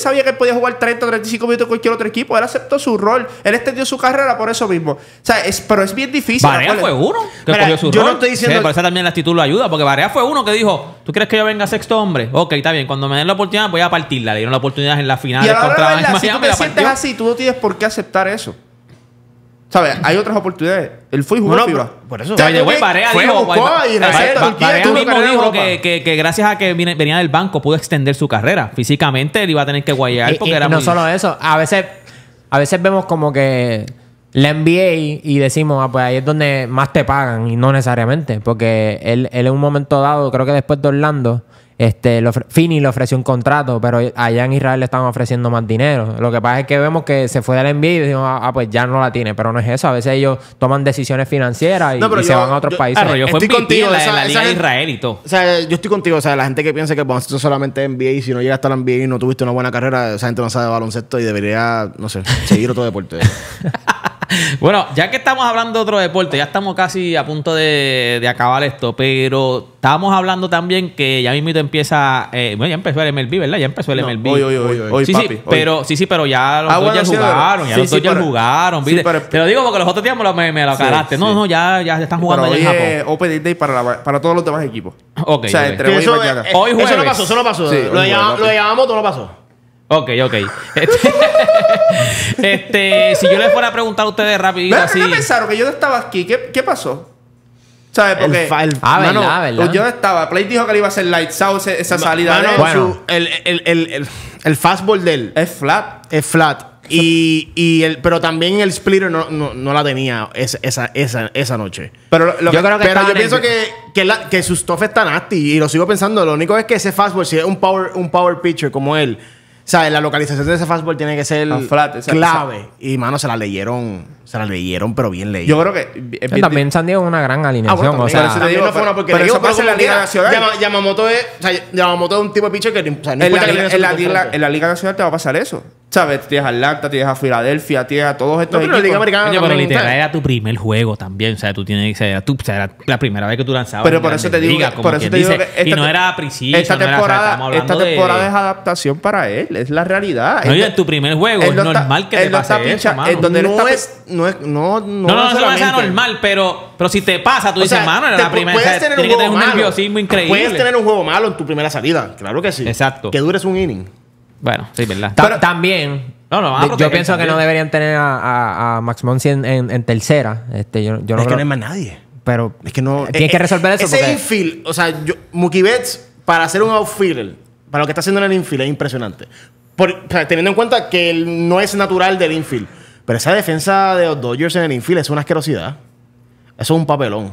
sabía que él podía jugar treinta o treinta y cinco minutos en cualquier otro equipo. Él aceptó su rol. Él extendió su carrera por eso mismo. O sea, es... pero es bien difícil. Barea fue uno que Mira, cogió su yo rol. No estoy diciendo... Sí, por eso también la actitud lo ayuda. Porque Barea fue uno que dijo, ¿tú crees que yo venga sexto hombre? Ok, está bien. Cuando me den la oportunidad voy a partirla. Le dieron la oportunidad en la final. Y a la contra verdad, la... Si tú te sientes así, tú no tienes por qué aceptar eso. ¿Sabes? Hay otras oportunidades. Él fue y jugó no, FIBA. Por eso. O sea, oye, güey, Barea dijo... Barea mismo dijo que, que, que gracias a que venía del banco pudo extender su carrera. Físicamente él iba a tener que guayar porque y, y era no muy... solo eso. A veces, a veces vemos como que la N B A y decimos, ah, pues ahí es donde más te pagan. Y no necesariamente. Porque él, él en un momento dado, creo que después de Orlando... Este, lo Fini le ofreció un contrato, pero allá en Israel le estaban ofreciendo más dinero. Lo que pasa es que vemos que se fue del N B A y dijo, ah, pues ya no la tiene. Pero no es eso. A veces ellos toman decisiones financieras y, no, y yo, se van a otros yo, países. Arroyo fue M V P contigo, en la, esa, la Liga de Israel y todo. O sea, yo estoy contigo. O sea, la gente que piensa que el baloncesto solamente es N B A y si no llegas hasta la N B A y no tuviste una buena carrera, esa gente no sabe de baloncesto y debería, no sé, seguir otro deporte. Bueno, ya que estamos hablando de otro deporte, ya estamos casi a punto de, de acabar esto, pero estamos hablando también que ya mismito empieza, eh, bueno, ya empezó el M L B, ¿verdad? Ya empezó el M L B. No, hoy, hoy, hoy, hoy, sí, hoy, sí, papi, pero, hoy. Sí, sí, pero ya los ah, dos bueno, ya sí, jugaron, sí, ya los sí, dos ya jugaron. Sí, pero, te lo digo porque los otros días me lo, me lo aclaraste. Sí, no, sí. no, ya, ya están jugando allá en Japón. Eh, Open Day para, la, para todos los demás equipos. Ok. O sea, okay. Entre hoy y mañana. Eh, hoy jueves. Eso no pasó, eso no pasó. Sí, lo, llamamos, lo llamamos, todo no pasó. Ok, ok. Este, este, si yo les fuera a preguntar a ustedes rapidito ¿Verdad? así... ¿Qué pensaron? Que yo no estaba aquí. ¿Qué, qué pasó? ¿Sabes? Porque... El, el, ah, no, verdad, no, verdad. Yo no estaba. Play dijo que le iba a hacer lights out esa salida. Bueno, bueno. Su, el, el, el, el, el fastball de él es flat. Es flat. Y, y el, pero también el splitter no, no, no la tenía esa, esa, esa, esa noche. Pero lo, yo, creo que pero yo pienso el... que, que, la, que su stuff está nasty. Y lo sigo pensando. Lo único es que ese fastball, si es un power, un power pitcher como él... O sea, la localización de ese fastball tiene que ser flat, esa, clave. Esa. Y, mano, se la leyeron, se la leyeron, pero bien leída. Yo creo que... Eh, bien, también San Diego es una gran alineación. Ah, bueno, o sea, se digo, no fue una porque pero eso pasa en la Liga Nacional. Yama, Yamamoto es, o sea, Yamamoto es un tipo de pitcher que... O sea, no en, la, que en, en, la, la, en la Liga Nacional te va a pasar eso. ¿Sabes? Tienes a Atlanta, tienes a Filadelfia, tienes a todos estos no, pero equipos. La Liga Americana Oye, pero literal era tu primer juego también. O sea, tú tienes que... Era, o sea, era la primera vez que tú lanzabas. Pero por eso te digo que... Y no era preciso. Esta temporada es adaptación para él. Es la realidad. No, en tu primer juego es normal que te pase eso, mano. No es... No, es, no, no, no, no, no es normal, pero, pero si te pasa, tú o dices, sea, mano, era la primera o sea, tiene que tener un malo. nerviosismo increíble. Puedes tener un juego malo en tu primera salida, claro que sí. Exacto. Que dures un inning. Bueno, sí, verdad. Pero, también. No, no, yo que pienso que no deberían tener a, a, a Max Muncy en, en, en tercera. Este, yo, yo no es creo, que no hay más nadie. Pero es que no. Tienes eh, que resolver eso. Ese porque... infield, o sea, yo, Mookie Betts, para hacer un outfielder, para lo que está haciendo en el infield, es impresionante. Por, o sea, teniendo en cuenta que él no es natural del infield. Pero esa defensa de los Dodgers en el infield es una asquerosidad. Eso es un papelón.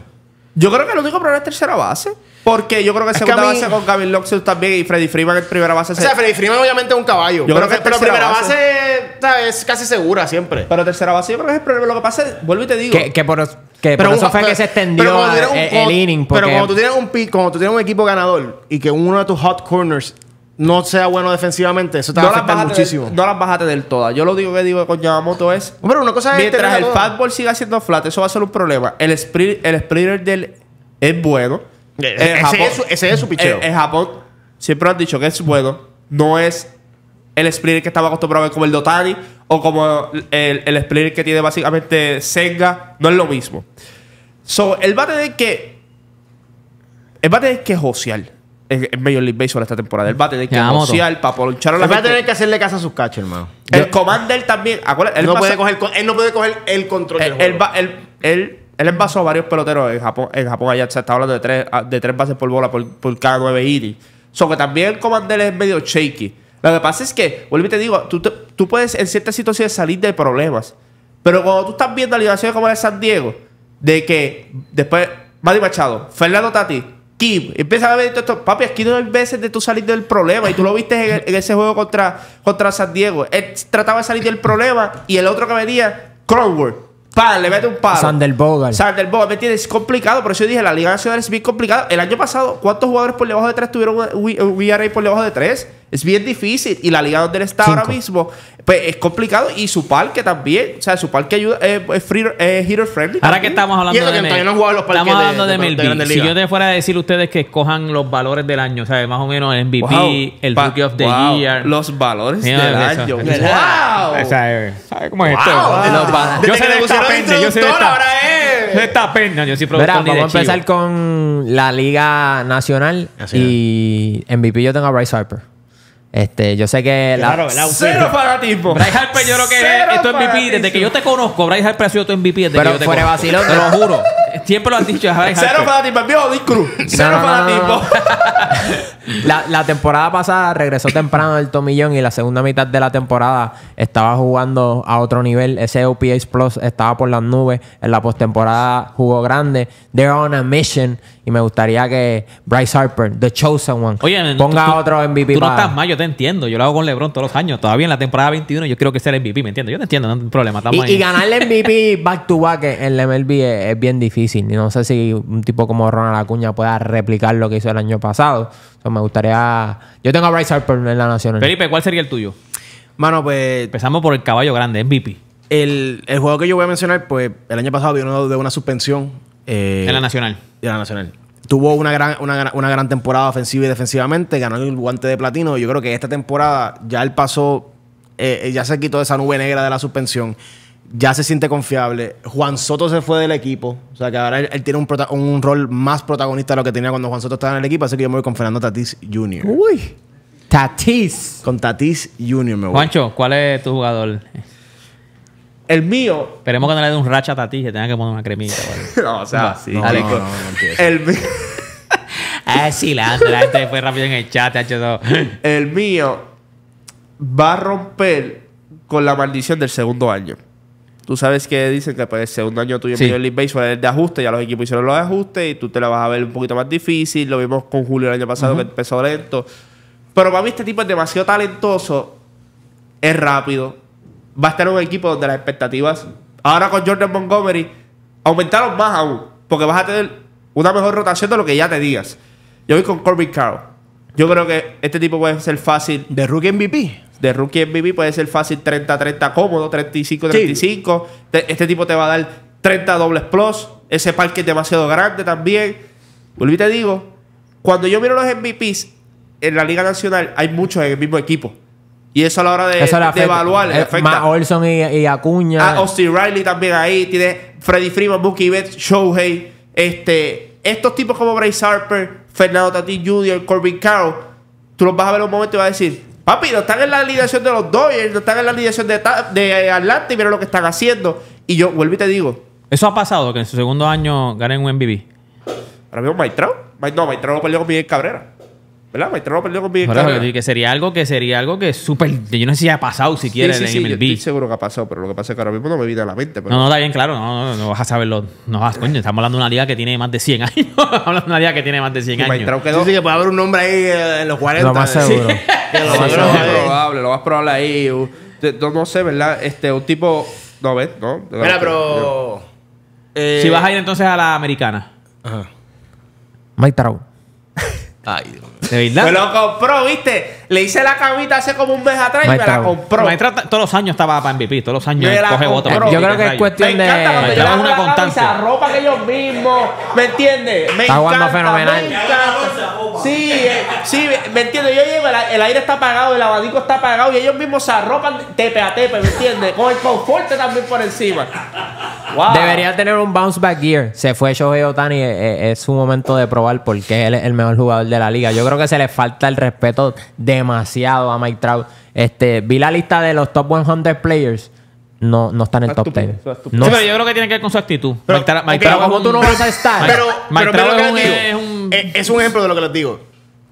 Yo creo que lo único problema es tercera base. Porque yo creo que es segunda que mí... base con Gavin Lux también y Freddy Freeman en primera base. O sea, se... Freddy Freeman obviamente es un caballo. Yo creo que, que pero primera base, base es casi segura siempre. Pero tercera base yo creo que es el problema. Lo que pasa es, vuelvo y te digo... Que, que por, que por un, eso fue pero, que se extendió a, un, el, el inning. Porque... Pero cuando tú, tienes un, cuando tú tienes un equipo ganador y que uno de tus hot corners... no sea bueno defensivamente, eso te va a afectar muchísimo. Del, no las bajaste del todas. Yo lo digo que digo con Yamamoto es... Hombre, una cosa es... Mientras el fastball siga siendo flat, eso va a ser un problema. El, split, el splitter del... es bueno. E el ese, Japón, es su, ese es su picheo. En Japón siempre han dicho que es bueno. No es el splitter que estaba acostumbrado a ver como el de Ohtani o como el, el splitter que tiene básicamente Senga. No es lo mismo. So, él va a tener que... Él va a tener que josear en Major League Baseball esta temporada. Él va a tener que negociar para ponchar a la gente. Él va a tener que hacerle caso a sus cachos, hermano. El yo, commander también. Acuérdate, él, no pasa, puede coger, él no puede coger el control él, del juego. Él, va, él, él, él envasó a varios peloteros en Japón. En Japón allá se está hablando de tres, de tres bases por bola por, por cada nueve innings. So que también el commander es medio shaky. Lo que pasa es que, vuelvo y te digo, tú, te, tú puedes en ciertas situaciones salir de problemas. Pero cuando tú estás viendo alineaciones como la de San Diego, de que después Manny Machado, Fernando Tatis, Kim, empieza a ver todo esto. Papi, aquí no hay veces de tú salir del problema. Y tú lo viste en, el, en ese juego contra, contra San Diego. Él trataba de salir del problema y el otro que venía, Cronworth, para, le mete un palo. Sander Bogart. Sander Bogart, ¿me entiendes? Es complicado. Por eso yo dije, la Liga Nacional es bien complicada. El año pasado, ¿cuántos jugadores por debajo de tres tuvieron un E R A por debajo de tres? Es bien difícil. Y la liga donde él está Cinco. ahora mismo, pues es complicado. Y su parque también. O sea, su parque ayuda eh, es, free, eh, es hitter friendly. Ahora también. que estamos hablando de M L B. Estamos hablando de M L B. Si yo te fuera a decir a ustedes que escojan los valores del año, ¿sabes? Más o menos el M V P, wow. el Rookie of the wow. Year. Los valores del año. ¡Wow! ¿Sabes cómo es esto? Yo sé de esta pena. Yo sé de esta pena. Yo soy productor. Vamos a empezar con la Liga Nacional. Y M V P yo tengo a Bryce Harper. Este, yo sé que... Claro, la... Cero fanatismo. Bryce Harper yo creo que es tu M V P. Desde que yo te conozco, Bryce Harper ha sido tu M V P desde pero que yo te conozco. Pero fuera vacilón, te lo juro. Siempre lo has dicho. Cero fanatismo. El viejo Dick Cruz. Cero fanatismo. La, la temporada pasada regresó temprano del tomillón y la segunda mitad de la temporada estaba jugando a otro nivel. Ese O P S Plus estaba por las nubes. En la postemporada jugó grande. They're on a mission. Y me gustaría que Bryce Harper, the chosen one, oye, ponga tú, otro M V P. Tú no para... estás mal, yo te entiendo. Yo lo hago con LeBron todos los años. Todavía en la temporada veintiuno yo quiero que sea el M V P, ¿me entiendes? Yo te entiendo, no hay problema. Y, y ganar el M V P back to back en el M L B es, es bien difícil. No sé si un tipo como Ronald Acuña pueda replicar lo que hizo el año pasado. So, me gustaría... Yo tengo a Bryce Harper en la Nacional. Felipe, ¿cuál sería el tuyo? Mano, pues... Empezamos por el caballo grande, M V P. El, el juego que yo voy a mencionar, pues el año pasado vino de una suspensión. Eh, en la Nacional. En la Nacional. Tuvo una gran, una, una gran temporada ofensiva y defensivamente. Ganó el guante de platino. Yo creo que esta temporada ya él pasó... Eh, ya se quitó esa nube negra de la suspensión. Ya se siente confiable. Juan Soto se fue del equipo. O sea, que ahora él, él tiene un, un rol más protagonista de lo que tenía cuando Juan Soto estaba en el equipo. Así que yo me voy con Fernando Tatis junior Uy. Tatis. Con Tatis junior me voy. Juancho, ¿cuál es tu jugador? El mío... Esperemos que no le dé un racha a Tatis que tenga que poner una cremita. ¿Vale? No, o sea... No, sí. no, Dale, no, no, no, no el mío... Ah, sí, la gente fue rápido en el chat. Ha hecho todo. El mío va a romper con la maldición del segundo año. Tú sabes que dicen que para el segundo año tuyo en Major League Baseball es de ajuste. Ya los equipos hicieron los ajustes y tú te la vas a ver un poquito más difícil. Lo vimos con Julio el año pasado, uh-huh. que empezó lento. Pero para mí este tipo es demasiado talentoso. Es rápido. Va a estar en un equipo donde las expectativas... Ahora con Jordan Montgomery aumentaron más aún. Porque vas a tener una mejor rotación de lo que ya tenías. Yo voy con Corbin Carroll. Yo creo que este tipo puede ser fácil... ¿De rookie M V P? De rookie M V P puede ser fácil treinta treinta cómodo, treinta y cinco treinta y cinco. Sí. Este tipo te va a dar treinta dobles plus. Ese parque es demasiado grande también. Volví y te digo, cuando yo miro los M V Ps en la Liga Nacional, hay muchos en el mismo equipo. Y eso a la hora de, de evaluar le afecta. Más Olson y, y Acuña. Ah, Austin Riley también ahí. Tiene Freddy Freeman, Mookie Betts, Shohei. Este, estos tipos como Bryce Harper, Fernando Tatis junior, Corbin Carroll, tú los vas a ver un momento y vas a decir... Papi, no están en la alineación de los Dodgers, no están en la alineación de, de Atlanta y mira lo que están haciendo. Y yo vuelvo y te digo. ¿Eso ha pasado? Que en su segundo año ganen un M V P. Ahora mismo Mike Trout. No, Mike Trout lo perdió con Miguel Cabrera. ¿Verdad? Mike Trout lo perdió con Miguel Ahora, Cabrera. Que sería algo que sería algo que súper... Yo no sé si ha pasado siquiera sí, sí, en sí, M L B. Yo estoy seguro que ha pasado, pero lo que pasa es que ahora mismo no me viene a la mente. Pero... No, no, está bien claro. No, no, no vas a saberlo. No vas, coño. Estamos hablando de una liga que tiene más de cien años. Estamos hablando de una liga que tiene más de cien años. Mike Trout quedó... Sí, sí, que puede haber un nombre ahí en los cuarenta. Lo más seguro. Sí. Que lo, sí, más probable, lo más probable ahí. No, no sé, ¿verdad? Este, un tipo... No, ¿ves? No. no Mira, pero... Eh... Si vas a ir entonces a la americana. Ajá. Mike Trout. Ay, Dios mío. ¿De verdad? Me lo compró, ¿viste? Le hice la camita hace como un mes atrás y me la compró. Mike Trout todos los años estaba para M V P. Todos los años coge votos. Yo creo que, que es cuestión de... Me encanta cuando llevan una constante. Se arropan ellos mismos. ¿Me entiendes? Me está jugando fenomenal. Me encanta. Sí, eh, sí, ¿me entiendes? Yo llego, el aire está apagado, el abanico está apagado y ellos mismos se arropan tepe a tepe, ¿me entiendes? Con el confort también por encima. Wow. Debería tener un bounce back year. Se fue Shohei Ohtani, es su momento de probar porque él es el mejor jugador de la liga. Yo creo que se le falta el respeto demasiado a Mike Trout. Este, vi la lista de los top cien players. No, no está en el top diez. No, sí, pero yo creo que tiene que ver con su actitud. Pero, Mike, Mike okay, Trout, ¿cómo tú no vas a estar? Pero, Mike, pero Mike Trout es un, es, un... es un ejemplo de lo que les digo.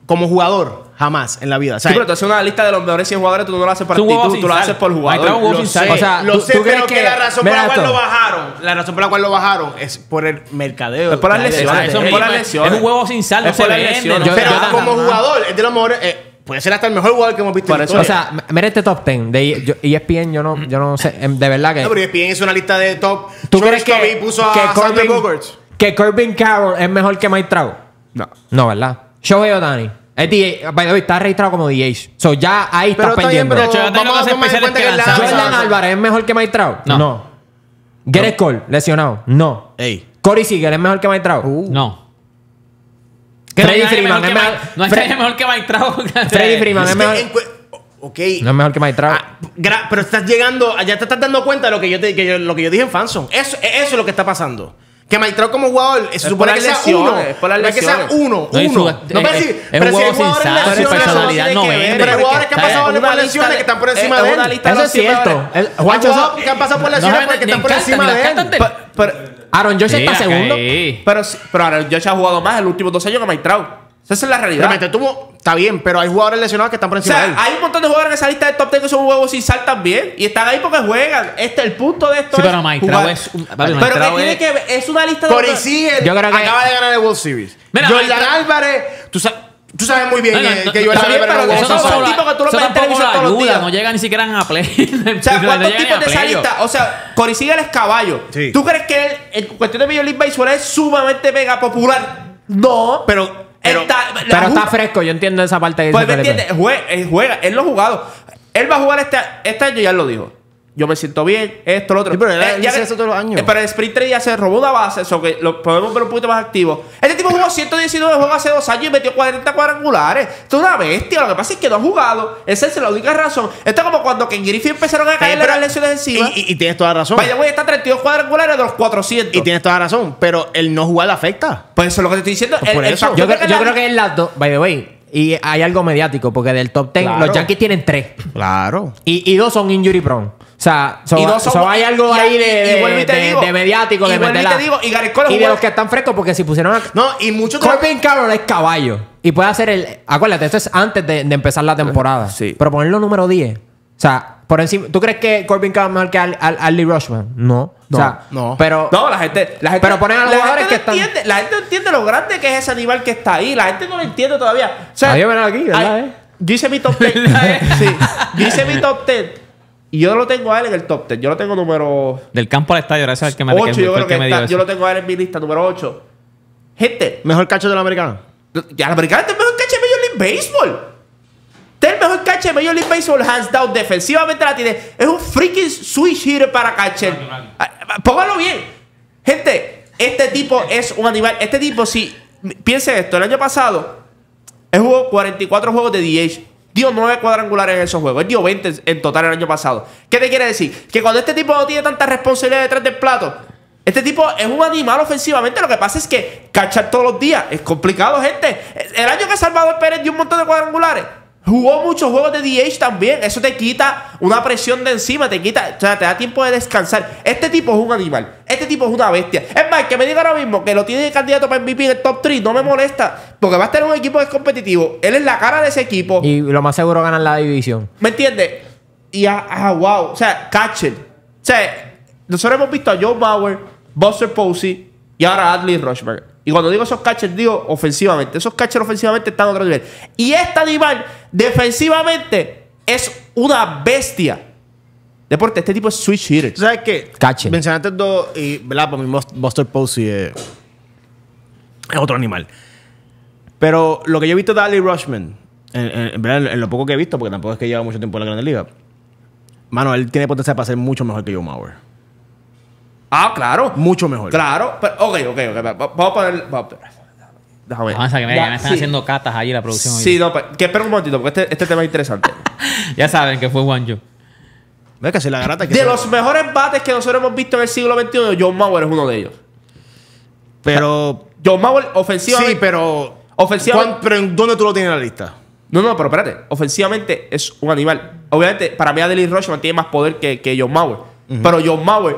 Como jugador, jamás en la vida. O sea, sí, pero tú haces una lista de los mejores cien jugadores, tú no lo haces por actitud, tú, tú lo haces por jugador. Lo, lo sé, o sea, lo sé, pero que, que la razón por la cual lo bajaron, la razón por la cual lo bajaron es por el mercadeo. Es por las lesiones. Es por las lesiones. Es un huevo sin sal, no se vende. Pero como jugador, es de los mejores... Puede ser hasta el mejor jugador que hemos visto. Por eso, o sea, mira este top diez de E S P N, yo no, yo no sé, de verdad que... No, pero E S P N hizo una lista de top... ¿Tú crees que Corbin Carroll es mejor que Mike Trout? No. No, ¿verdad? Shohei Ohtani. Es D H. By the way, está registrado como D H. So ya ahí está pendiente. Pero Jordan Álvarez es mejor que Mike Trout. No. no. Gerrit Cole, lesionado. No. Ey. Corey Seager es mejor que Mike Trout. Uh. No. Freddy Freeman es mejor, no es mejor que Mike Trout. Freddy Freeman es mejor. Okay. No es mejor que Mike Trout. Ah, pero estás llegando, ya te estás dando cuenta de lo que yo, te, que yo, lo que yo dije en Fanson. Eso, eso es lo que está pasando. Que Que Mike Trout como jugador, se es supone que sea uno. Es por las lesiones. Que sea uno, no, uno. Es, no, pero es, si, es un juego si sin sal, sin personalidad. No, es. Pero hay jugadores que han pasado por las lesiones que están por encima de él. Eso es cierto. Jugadores que han pasado por las lesiones porque están por encima de él. Aaron Judge está segundo. Pero Aaron Judge ha jugado más en los últimos dos años que Mike Trout. Esa es la realidad. Pero tuvo, está bien, pero hay jugadores lesionados que están por encima, o sea, de él. Hay un montón de jugadores en esa lista de top diez que son huevos sin sal también. Y están ahí porque juegan. Este, el punto de esto sí, es. Pero Mike Trout es. Un, vale, pero Mike Trout es, tiene que. Es una lista de. Corey Seager que... acaba de ganar el World Series. Mira, Jordan Álvarez. Tú sabes. Tú sabes muy bien no, no, que yo era bien, pero eso no son tipos que tú lo ves en televisión todos los días. No llegan ni siquiera a play. O sea, ¿cuántos no tipos de esa lista? O sea, Corey Seager es caballo. Sí. ¿Tú crees que él, en cuestión de Major League Baseball, es sumamente mega popular? No. Pero. Pero está, pero está fresco, yo entiendo esa parte de pues me entiende, juega, juega, él lo ha jugado. Él va a jugar este, este año, ya él lo dijo. Yo me siento bien, esto, lo otro. Sí, pero él, él, él hace eso todos los años. Pero el Sprint Trade ya se robó una base, eso que lo podemos ver un poquito más activo. Este tipo jugó ciento diecinueve juegos hace dos años y metió cuarenta cuadrangulares. Esto es una bestia. Lo que pasa es que no ha jugado. Esa es la única razón. Esto es como cuando Ken Griffey empezaron a caerle sí, las lesiones encima. Y, y, y tienes toda la razón. Vaya, güey, está treinta y dos cuadrangulares de los cuatrocientos. Y tienes toda la razón, pero el no jugar afecta. Pues eso es lo que te estoy diciendo. Pues el, por eso. El yo, creo, yo la... creo que es las dos. By the way. Y hay algo mediático, porque del top diez, claro, los Yankees tienen tres. Claro. Y, y dos son injury prone. O sea, so, y dos son, so hay algo y, ahí de, y, y de, de, digo, de mediático, de meterla. Y, te digo, y, Garcolo, y de los que están frescos, porque si pusieron... A, no, y muchos... Corbin Carroll es caballo. Y puede hacer el... Acuérdate, esto es antes de, de empezar la temporada. Sí. Pero ponerlo número diez. O sea, por encima... ¿Tú crees que Corbin Carroll es mejor que Adley Al, Al, Rutschman? No. No, o sea, no. Pero, no, la gente, la gente. Pero ponen a los jugadores que están. Entiende, la gente no entiende lo grande que es ese animal que está ahí. La gente no lo entiende todavía. O sea, ah, yo, aquí, ¿verdad, eh? yo hice mi top diez. Sí. Yo hice mi top diez. Y yo lo tengo a él en el top diez. Yo lo tengo número. Del campo al estadio, gracias al que me ocho, yo, creo que que me dio está, yo lo tengo a él en mi lista, número ocho. Gente. Mejor cacho de la americana. Ya, la americana es el mejor cacho de Major League Baseball. El mejor catcher de Major League Baseball, hands down, defensivamente la tiene. Es un freaking switch hitter para catcher. Póngalo bien. Gente, este tipo es un animal. Este tipo, si piensen esto, el año pasado, él jugó cuarenta y cuatro juegos de D H. Dio nueve cuadrangulares en esos juegos. Él dio veinte en total el año pasado. ¿Qué te quiere decir? Que cuando este tipo no tiene tanta responsabilidad detrás del plato, este tipo es un animal ofensivamente. Lo que pasa es que cachar todos los días es complicado, gente. El año que Salvador Pérez dio un montón de cuadrangulares, jugó muchos juegos de D H también. Eso te quita una presión de encima. Te quita, o sea, te da tiempo de descansar. Este tipo es un animal. Este tipo es una bestia. Es más, que me diga ahora mismo que lo tiene de candidato para M V P en el top tres. No me molesta. Porque va a estar en un equipo que es competitivo. Él es la cara de ese equipo. Y lo más seguro ganan la división. ¿Me entiendes? Y ah, wow. O sea, catcher. O sea, nosotros hemos visto a Joe Mauer, Buster Posey y ahora Adley Rutschman. Y cuando digo esos catchers, digo ofensivamente. Esos catchers ofensivamente están a otro nivel. Y este animal, defensivamente, es una bestia. Deporte, este tipo es switch hitter. ¿Sabes qué? Catcher. Mencionaste dos, y, ¿verdad? Para mí, Buster Posey eh, es otro animal. Pero lo que yo he visto de Adley Rutschman, en, en, en, en lo poco que he visto, porque tampoco es que lleva mucho tiempo en la Gran Liga, mano, él tiene potencial para ser mucho mejor que Joe Mauer. Ah, claro. Mucho mejor. Claro. Pero, ok, ok, ok. Vamos a poner... Vamos a... Déjame ver. Avanza, que me, ya, me están sí. haciendo catas ahí la producción. Sí, hoy. No, pero, que espera un momentito, porque este, este tema es interesante. Ya saben que fue Juanjo. ¿Ves que si la garata... Que de se... los mejores bates que nosotros hemos visto en el siglo veintiuno, John Mauer es uno de ellos. Pero... John Mauer, ofensivamente... Sí, pero... Ofensivamente... ¿Pero en dónde tú lo tienes en la lista? No, no, pero espérate. Ofensivamente es un animal. Obviamente, para mí Adley Rutschman tiene más poder que, que John Mauer. Uh-huh. Pero John Mauer...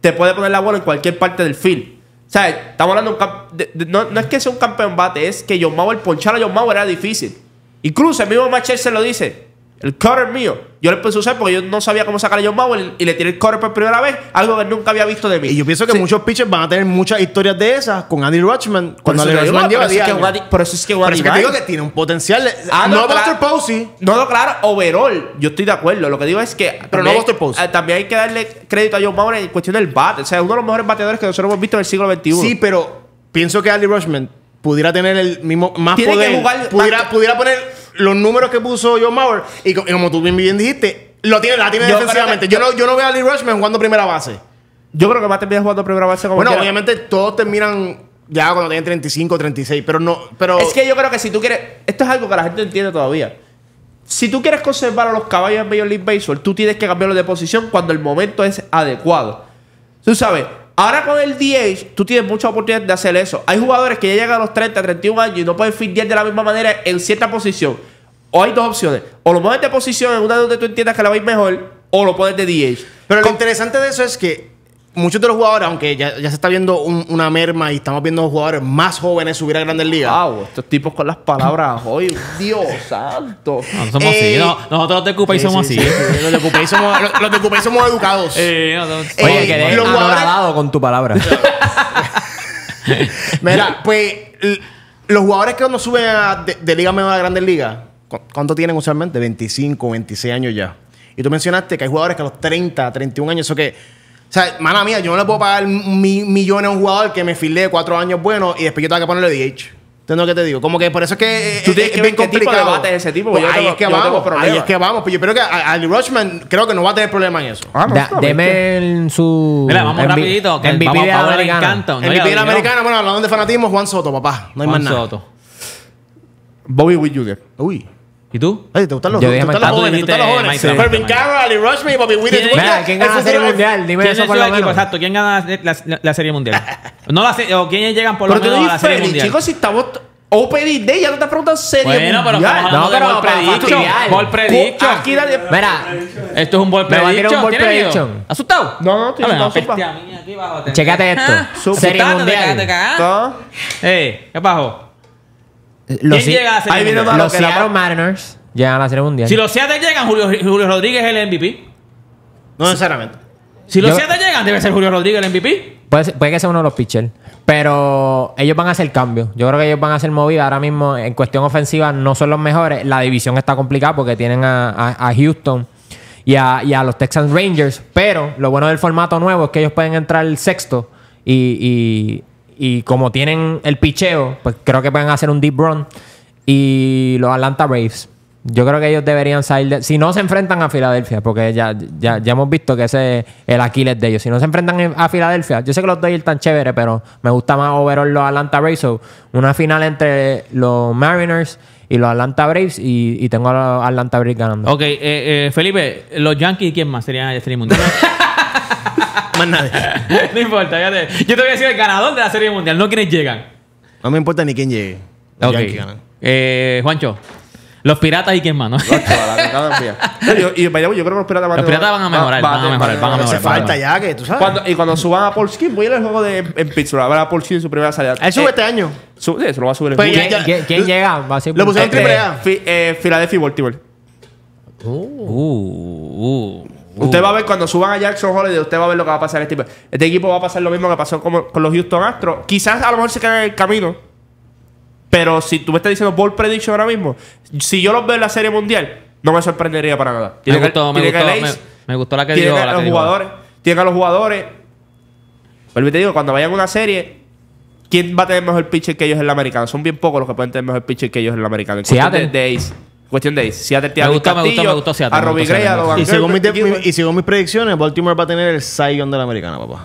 te puede poner la bola en cualquier parte del field. O sea, estamos hablando de, de, de, no, no es que sea un campeón bate, es que John Mauer, ponchar a John Mauer era difícil. Incluso el mismo Machel se lo dice. El cutter mío. Yo lo empecé a usar porque yo no sabía cómo sacar a John Mauer y le tiré el cutter por primera vez, algo que nunca había visto de mí. Y yo pienso que sí. muchos pitchers van a tener muchas historias de esas con Adley Rutschman. Cuando Adley Rutschman lleva diez años. Por eso es que Adley Rutschman digo que tiene un potencial. Ah, no, no Buster Posey. No, no, claro. Overall. Yo estoy de acuerdo. Lo que digo es que... Pero no Buster Posey. También hay que darle crédito a John Mauer en cuestión del bate. O sea, uno de los mejores bateadores que nosotros hemos visto en el siglo veintiuno. Sí, pero pienso que Adley Rutschman pudiera tener el mismo... Más tiene poder. Que jugar... Pudiera, pudiera poner... Los números que puso Joe Mauer, y como tú bien, bien dijiste, lo tiene, la tiene yo, defensivamente. Yo, yo, no, yo no veo a Adley Rutschman jugando primera base. Yo creo que va a terminar jugando primera base como Bueno, quiera. Obviamente todos terminan ya cuando tienen treinta y cinco, treinta y seis, pero no... Pero... Es que yo creo que si tú quieres... Esto es algo que la gente no entiende todavía. Si tú quieres conservar a los caballos en Major League Baseball, tú tienes que cambiarlos de posición cuando el momento es adecuado. Tú sabes... Ahora con el D H, tú tienes mucha oportunidad de hacer eso. Hay jugadores que ya llegan a los treinta, treinta y uno años y no pueden fildear de la misma manera en cierta posición. O hay dos opciones. O lo mueves de posición en una donde tú entiendas que la vais mejor, o lo pones de D H. Pero con... lo interesante de eso es que muchos de los jugadores, aunque ya, ya se está viendo un, una merma y estamos viendo jugadores más jóvenes subir a Grandes Ligas. Wow, estos tipos con las palabras hoy. Dios santo. No somos eh, así. No, nosotros los de Cupey sí, somos sí, así. Sí, sí. Los de Cupey somos, los de Cupey somos educados. Eh, no, no, eh, oye, que eres anonadado con tu palabra. Mira, pues los jugadores que cuando suben a, de, de Liga Menor a Grandes Ligas, ¿cuánto tienen usualmente? veinticinco, veintiséis años ya. Y tú mencionaste que hay jugadores que a los treinta, treinta y uno años, eso que... O sea, mala mía, yo no le puedo pagar mi, millones a un jugador que me filé cuatro años bueno y después yo tengo que ponerle D H. ¿Entiendes lo que te digo? Como que por eso es que... Tú tienes es, que ver qué tipo de debate es ese tipo. Pues ahí, tengo, es que vamos, ahí es que vamos. Pero yo creo que Adley Rutschman creo que no va a tener problema en eso. Ah, no, da, deme en su... Mira, vamos en rapidito. Que en vamos de la americana. En no, de la americana, bueno, hablando de fanatismo, Juan Soto, papá. No hay Juan más nada. Juan Soto. Bobby Witt junior Uy. ¿Y tú? Ay, ¿te gustan los, yo ¿te gustan los jóvenes? ¿Te gustan los jóvenes? Corbin Carroll, Adley Rutschman y Bobby Witt. ¿Quién gana la Serie Mundial? Dime eso por lo menos. Exacto, ¿quién gana la Serie Mundial? No la se o ¿quiénes llegan por lo menos a la Serie Mundial? Chicos, si estamos... Open Day, ya no te preguntan Serie Mundial. Bueno, pero estamos hablando de Ball Prediction. Ball Prediction. Aquí nadie... Mira. Esto es un Ball Prediction. ¿Tienes miedo? ¿Asustado? No, no, estoy asustado. Chécate esto. Serie Mundial. Eh, ¿qué pasó? Los ¿Quién llega a la Serie Mundial? Los Seattle Mariners llegan a la Serie Mundial. Si los Seattle llegan, Julio, Julio Rodríguez es el M V P. No necesariamente. Si los Yo, Seattle llegan, debe ser Julio Rodríguez el M V P. Puede, puede que sea uno de los pitchers. Pero ellos van a hacer cambios. Yo creo que ellos van a hacer movidas. Ahora mismo, en cuestión ofensiva, no son los mejores. La división está complicada porque tienen a, a, a Houston y a, y a los Texas Rangers. Pero lo bueno del formato nuevo es que ellos pueden entrar el sexto y... y Y como tienen el picheo, pues creo que pueden hacer un deep run. Y los Atlanta Braves, yo creo que ellos deberían salir de, si no se enfrentan a Filadelfia, porque ya, ya, ya hemos visto que ese es el Aquiles de ellos. Si no se enfrentan a Filadelfia, yo sé que los Dodgers están chéveres, pero me gusta más overall los Atlanta Braves. So, una final entre los Mariners y los Atlanta Braves, y, y tengo a los Atlanta Braves ganando. Ok, eh, eh, Felipe, los Yankees, ¿quién más serían el Serie Mundial? Más nadie. No importa, fíjate. Yo te voy a decir el ganador de la Serie Mundial, no quienes llegan. No me importa ni quién llegue. Okay. Eh, Juancho, los Piratas y quién más, ¿no? yo, y yo creo que los Piratas van a mejorar. Los Piratas van a mejorar, van a mejorar, van a mejorar. Se falta ya, que tú sabes. Cuando, y cuando suban a Paul Schiff, voy a ir al juego de, en Pittsburgh, a ver a Paul Schiff en su primera salida. Él sube eh, este año. Sube, sí, se lo va a subir. Pues ¿Quién, ya, ¿quién, ya, ¿quién llega? Va a ser lo pusieron en Triple A. Eh, Philadelphia y Baltimore. Uh, uh, uh. Uh. Usted va a ver cuando suban a Jackson Holiday, usted va a ver lo que va a pasar. Este, este equipo va a pasar lo mismo que pasó con, con los Houston Astros. Quizás a lo mejor se queden en el camino. Pero si tú me estás diciendo Ball Prediction ahora mismo, si yo los veo en la Serie Mundial, no me sorprendería para nada. Tiene me, que, gustó, tiene me, que gustó, me, me gustó la que tiene dio. Tiene a los jugadores. Tiene a los jugadores. Pero te digo, cuando vayan a una serie, ¿quién va a tener mejor pitcher que ellos en la americana? Son bien pocos los que pueden tener mejor pitcher que ellos en la americana. En Seattle. De Ace. Cuestión de ahí. Seattle tiene a Luis Castillo, a Robbie Gray, a Logan Gray. Y según mis predicciones, Baltimore va a tener el Cy Young de la americana, papá.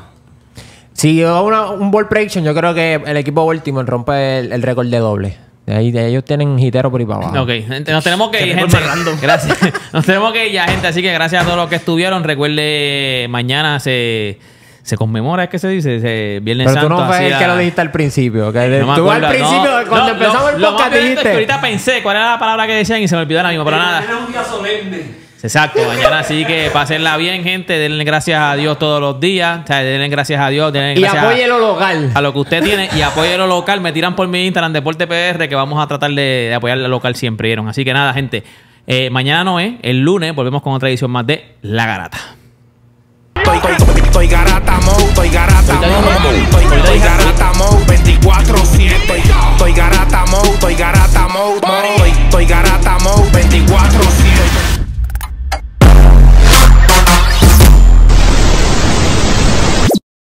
Si yo hago un ball prediction, yo creo que el equipo Baltimore rompe el, el récord de doble. De ahí, de ellos tienen hitero por ahí para abajo. Ok, gente, nos tenemos que ir, gente. Gracias. Nos tenemos que ir ya, gente. Así que gracias a todos los que estuvieron. Recuerde, mañana se... Se conmemora, es que se dice, se Viernes Pero Santo. Pero tú no fue el que lo dijiste al principio. Okay? No tú acuerdo, al principio, no, cuando no, empezamos lo, el podcast, dijiste... Que ahorita pensé cuál era la palabra que decían y se me olvidó ahora mismo. Pero nada. Mañana es un día solemne. Exacto, mañana así que pásenla bien, gente. Denle gracias a Dios todos los días. O sea, denle gracias a Dios. Denle gracias y apoye lo local. A, a lo que usted tiene y apoye lo local. Me tiran por mi Instagram, Deporte P R, que vamos a tratar de, de apoyar lo local siempre. ¿Vieron? Así que nada, gente. Eh, mañana no es, el lunes volvemos con otra edición más de La Garata. Estoy, estoy, estoy garata mode, estoy garata mode, estoy, estoy garata mode, veinticuatro siete. Estoy garata mode, estoy garata mode, estoy garata mode, veinticuatro siete.